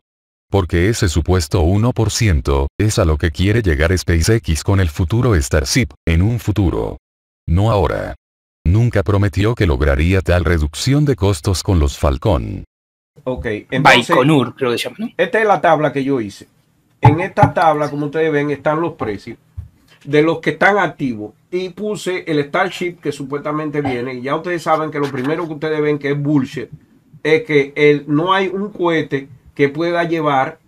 Porque ese supuesto uno por ciento, es a lo que quiere llegar SpaceX con el futuro Starship, en un futuro. No ahora. Nunca prometió que lograría tal reducción de costos con los Falcon. Ok, entonces, Baikonur, creo que se llama, ¿no? Esta es la tabla que yo hice. En esta tabla, como ustedes ven, están los precios de los que están activos. Y puse el Starship que supuestamente viene. Y ya ustedes saben que lo primero que ustedes ven que es bullshit es que el, no hay un cohete que pueda llevar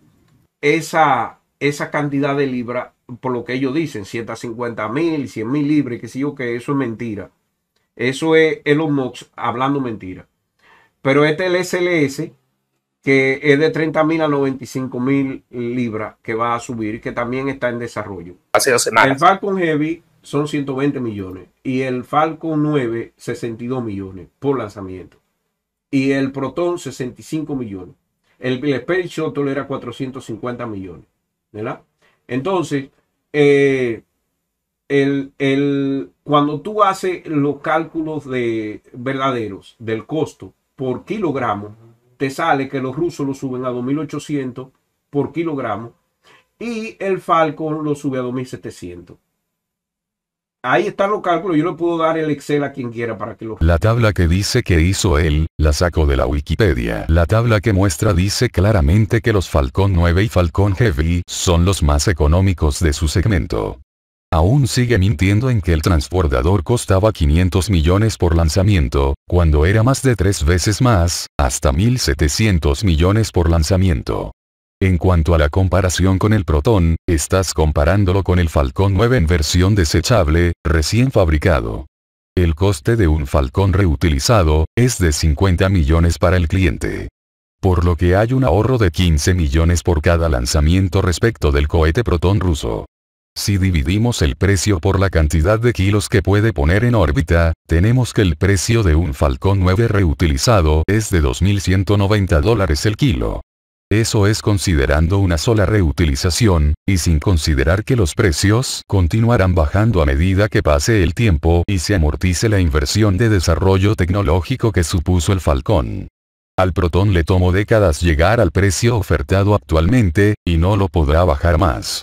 esa, esa cantidad de libras, por lo que ellos dicen, ciento cincuenta mil, cien mil libras, que sí o que eso es mentira. Eso es Elon Musk hablando mentira. Pero este es el S L S, que es de treinta mil a noventa y cinco mil libras, que va a subir, que también está en desarrollo. Hace dos semanas. El Falcon Heavy son ciento veinte millones y el Falcon nueve, sesenta y dos millones por lanzamiento. Y el Proton, sesenta y cinco millones. El, el Space Shuttle era cuatrocientos cincuenta millones. ¿Verdad? Entonces, eh, el, el, cuando tú haces los cálculos de, verdaderos del costo por kilogramo, te sale que los rusos lo suben a dos mil ochocientos por kilogramo y el Falcon lo sube a dos mil setecientos. Ahí están los cálculos. Yo le puedo dar el Excel a quien quiera para que lo... La tabla que dice que hizo él, la saco de la Wikipedia. La tabla que muestra dice claramente que los Falcon nueve y Falcon Heavy son los más económicos de su segmento. Aún sigue mintiendo en que el transbordador costaba quinientos millones por lanzamiento, cuando era más de tres veces más, hasta mil setecientos millones por lanzamiento. En cuanto a la comparación con el Proton, estás comparándolo con el Falcon nueve en versión desechable, recién fabricado. El coste de un Falcon reutilizado es de cincuenta millones para el cliente. Por lo que hay un ahorro de quince millones por cada lanzamiento respecto del cohete Proton ruso. Si dividimos el precio por la cantidad de kilos que puede poner en órbita, tenemos que el precio de un Falcon nueve reutilizado es de dos mil ciento noventa dólares el kilo. Eso es considerando una sola reutilización, y sin considerar que los precios continuarán bajando a medida que pase el tiempo y se amortice la inversión de desarrollo tecnológico que supuso el Falcon. Al Proton le tomó décadas llegar al precio ofertado actualmente, y no lo podrá bajar más.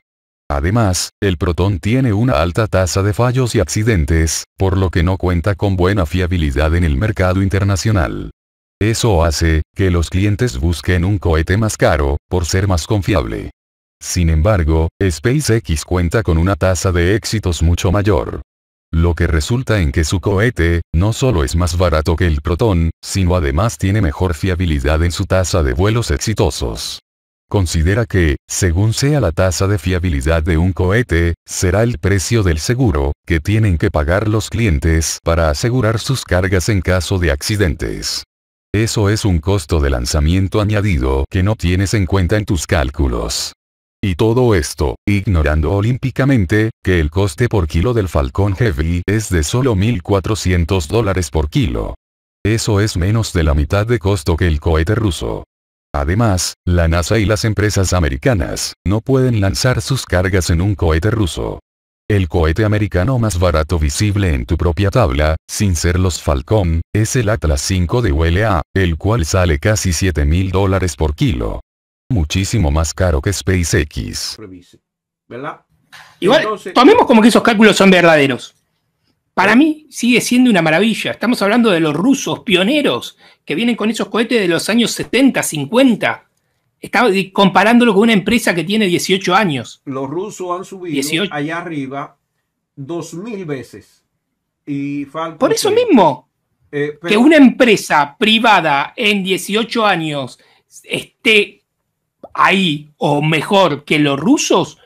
Además, el Proton tiene una alta tasa de fallos y accidentes, por lo que no cuenta con buena fiabilidad en el mercado internacional. Eso hace que los clientes busquen un cohete más caro, por ser más confiable. Sin embargo, SpaceX cuenta con una tasa de éxitos mucho mayor. Lo que resulta en que su cohete, no solo es más barato que el Proton, sino además tiene mejor fiabilidad en su tasa de vuelos exitosos. Considera que, según sea la tasa de fiabilidad de un cohete, será el precio del seguro, que tienen que pagar los clientes para asegurar sus cargas en caso de accidentes. Eso es un costo de lanzamiento añadido que no tienes en cuenta en tus cálculos. Y todo esto, ignorando olímpicamente, que el coste por kilo del Falcon Heavy es de solo mil cuatrocientos dólares por kilo. Eso es menos de la mitad de costo que el cohete ruso. Además, la NASA y las empresas americanas, no pueden lanzar sus cargas en un cohete ruso. El cohete americano más barato visible en tu propia tabla, sin ser los Falcon, es el Atlas cinco de U L A, el cual sale casi siete mil dólares por kilo. Muchísimo más caro que SpaceX. ¿Verdad? Igual, entonces... tomemos como que esos cálculos son verdaderos. Para mí, sigue siendo una maravilla. Estamos hablando de los rusos pioneros, que vienen con esos cohetes de los años setenta, cincuenta. Estaba comparándolo con una empresa que tiene dieciocho años. Los rusos han subido dieciocho allá arriba dos mil veces. Y Falcon por eso que, mismo, eh, pero, que una empresa privada en dieciocho años esté ahí o mejor que los rusos,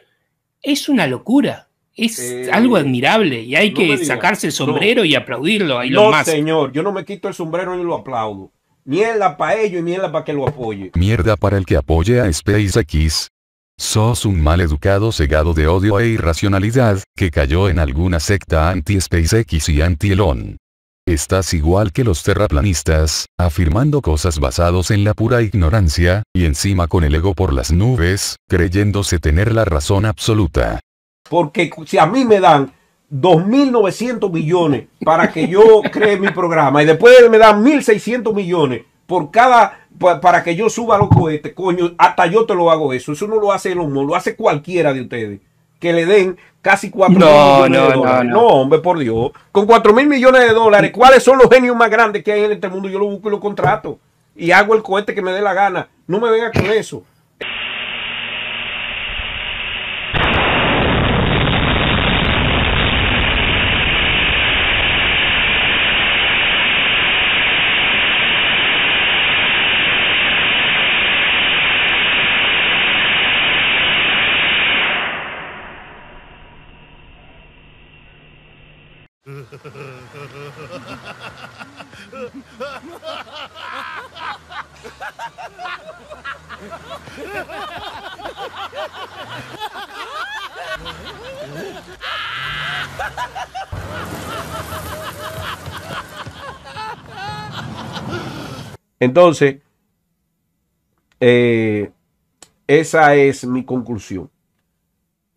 es una locura. Es eh, algo admirable y hay no que sacarse el sombrero no, y aplaudirlo. Ahí no, más. Señor, yo no me quito el sombrero ni lo aplaudo. Mierda para ellos y mierda para que lo apoye. Mierda para el que apoye a SpaceX. Sos un mal educado cegado de odio e irracionalidad, que cayó en alguna secta anti-SpaceX y anti-Elon. Estás igual que los terraplanistas, afirmando cosas basadas en la pura ignorancia, y encima con el ego por las nubes, creyéndose tener la razón absoluta. Porque si a mí me dan dos mil novecientos millones para que yo cree mi programa y después me dan mil seiscientos millones por cada pa, para que yo suba los cohetes, coño, hasta yo te lo hago eso. Eso no lo hace el homo, lo hace cualquiera de ustedes. Que le den casi cuatro mil millones de dólares. No, no, hombre, por Dios. Con cuatro mil millones de dólares, ¿cuáles son los genios más grandes que hay en este mundo? Yo lo busco y lo contrato. Y hago el cohete que me dé la gana. No me venga con eso. Entonces, eh, esa es mi conclusión.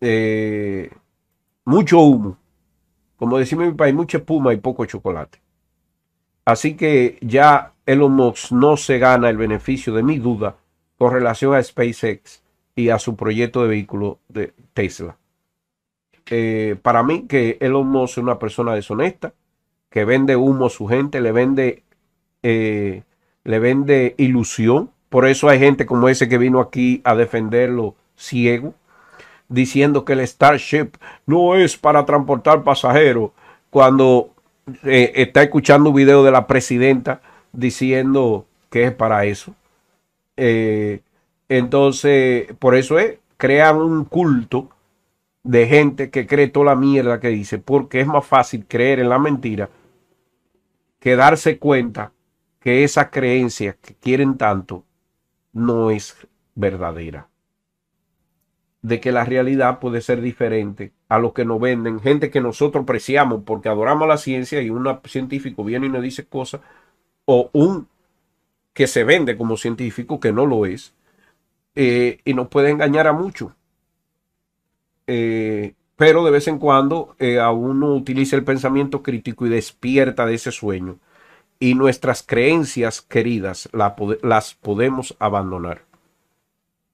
Eh, mucho humo, como decimos en mi país, mucha espuma y poco chocolate. Así que ya Elon Musk no se gana el beneficio de mi duda con relación a SpaceX y a su proyecto de vehículo de Tesla. Eh, para mí que Elon Musk es una persona deshonesta, que vende humo a su gente, le vende... Eh, le vende ilusión. Por eso hay gente como ese que vino aquí a defenderlo ciego, diciendo que el Starship no es para transportar pasajeros, cuando eh, está escuchando un video de la presidenta diciendo que es para eso. Eh, entonces, por eso es, crean un culto de gente que cree toda la mierda que dice, porque es más fácil creer en la mentira que darse cuenta que esa creencia que quieren tanto no es verdadera, de que la realidad puede ser diferente a lo que nos venden, gente que nosotros apreciamos porque adoramos la ciencia, y un científico viene y nos dice cosas, o un que se vende como científico que no lo es, eh, y nos puede engañar a muchos, eh, pero de vez en cuando eh, a uno utiliza el pensamiento crítico y despierta de ese sueño. Y nuestras creencias queridas la pod- las podemos abandonar.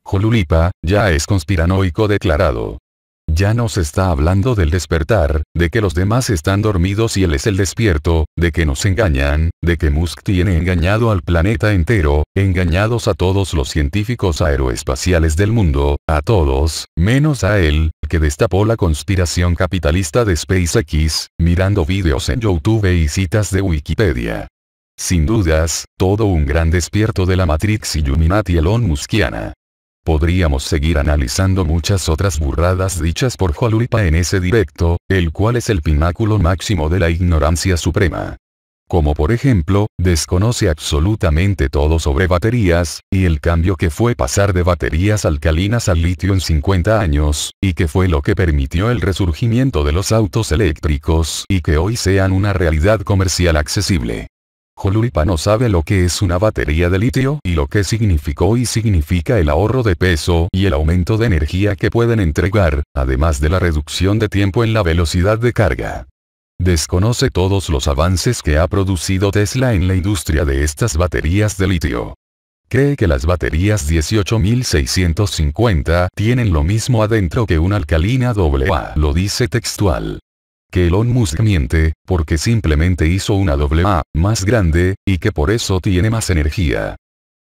Jolulipa, ya es conspiranoico declarado. Ya nos está hablando del despertar, de que los demás están dormidos y él es el despierto, de que nos engañan, de que Musk tiene engañado al planeta entero, engañados a todos los científicos aeroespaciales del mundo, a todos, menos a él, que destapó la conspiración capitalista de SpaceX, mirando videos en YouTube y citas de Wikipedia. Sin dudas, todo un gran despierto de la Matrix Illuminati Elon Muskiana. Podríamos seguir analizando muchas otras burradas dichas por Jolulipa en ese directo, el cual es el pináculo máximo de la ignorancia suprema. Como por ejemplo, desconoce absolutamente todo sobre baterías, y el cambio que fue pasar de baterías alcalinas al litio en cincuenta años, y que fue lo que permitió el resurgimiento de los autos eléctricos y que hoy sean una realidad comercial accesible. Jolulipa no sabe lo que es una batería de litio y lo que significó y significa el ahorro de peso y el aumento de energía que pueden entregar, además de la reducción de tiempo en la velocidad de carga. Desconoce todos los avances que ha producido Tesla en la industria de estas baterías de litio. Cree que las baterías dieciocho mil seiscientos cincuenta tienen lo mismo adentro que una alcalina doble A, lo dice textual. Que Elon Musk miente, porque simplemente hizo una doble A más grande, y que por eso tiene más energía.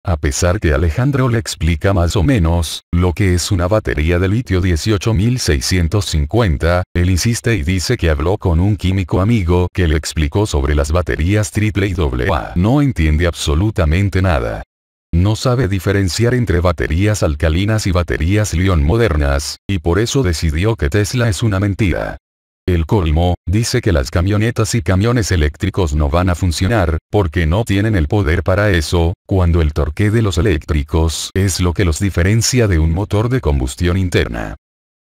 A pesar que Alejandro le explica más o menos lo que es una batería de litio dieciocho mil seiscientos cincuenta, él insiste y dice que habló con un químico amigo que le explicó sobre las baterías triple y doble A. No entiende absolutamente nada. No sabe diferenciar entre baterías alcalinas y baterías lión modernas, y por eso decidió que Tesla es una mentira. El colmo, dice que las camionetas y camiones eléctricos no van a funcionar, porque no tienen el poder para eso, cuando el torque de los eléctricos es lo que los diferencia de un motor de combustión interna.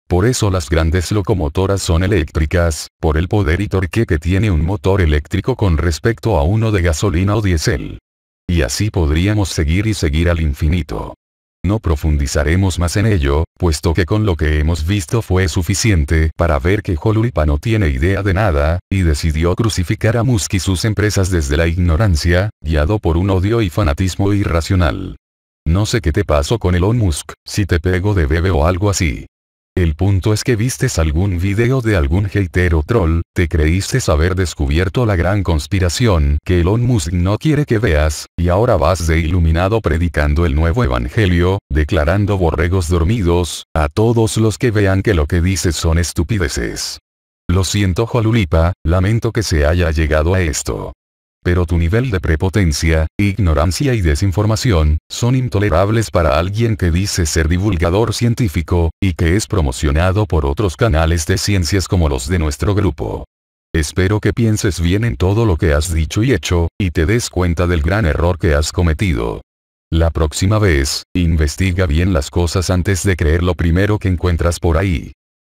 Por eso las grandes locomotoras son eléctricas, por el poder y torque que tiene un motor eléctrico con respecto a uno de gasolina o diésel. Y así podríamos seguir y seguir al infinito. No profundizaremos más en ello, puesto que con lo que hemos visto fue suficiente para ver que Jolulipa no tiene idea de nada, y decidió crucificar a Musk y sus empresas desde la ignorancia, guiado por un odio y fanatismo irracional. No sé qué te pasó con Elon Musk, si te pego de bebé o algo así. El punto es que vistes algún video de algún hater o troll, te creíste haber descubierto la gran conspiración que Elon Musk no quiere que veas, y ahora vas de iluminado predicando el nuevo evangelio, declarando borregos dormidos a todos los que vean que lo que dices son estupideces. Lo siento Jolulipa, lamento que se haya llegado a esto. Pero tu nivel de prepotencia, ignorancia y desinformación son intolerables para alguien que dice ser divulgador científico, y que es promocionado por otros canales de ciencias como los de nuestro grupo. Espero que pienses bien en todo lo que has dicho y hecho, y te des cuenta del gran error que has cometido. La próxima vez, investiga bien las cosas antes de creer lo primero que encuentras por ahí.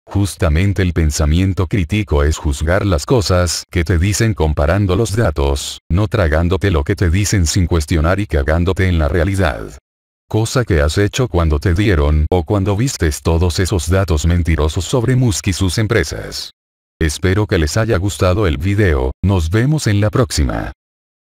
Justamente el pensamiento crítico es juzgar las cosas que te dicen comparando los datos, no tragándote lo que te dicen sin cuestionar y cagándote en la realidad. Cosa que has hecho cuando te dieron o cuando vistes todos esos datos mentirosos sobre Musk y sus empresas. Espero que les haya gustado el video, nos vemos en la próxima.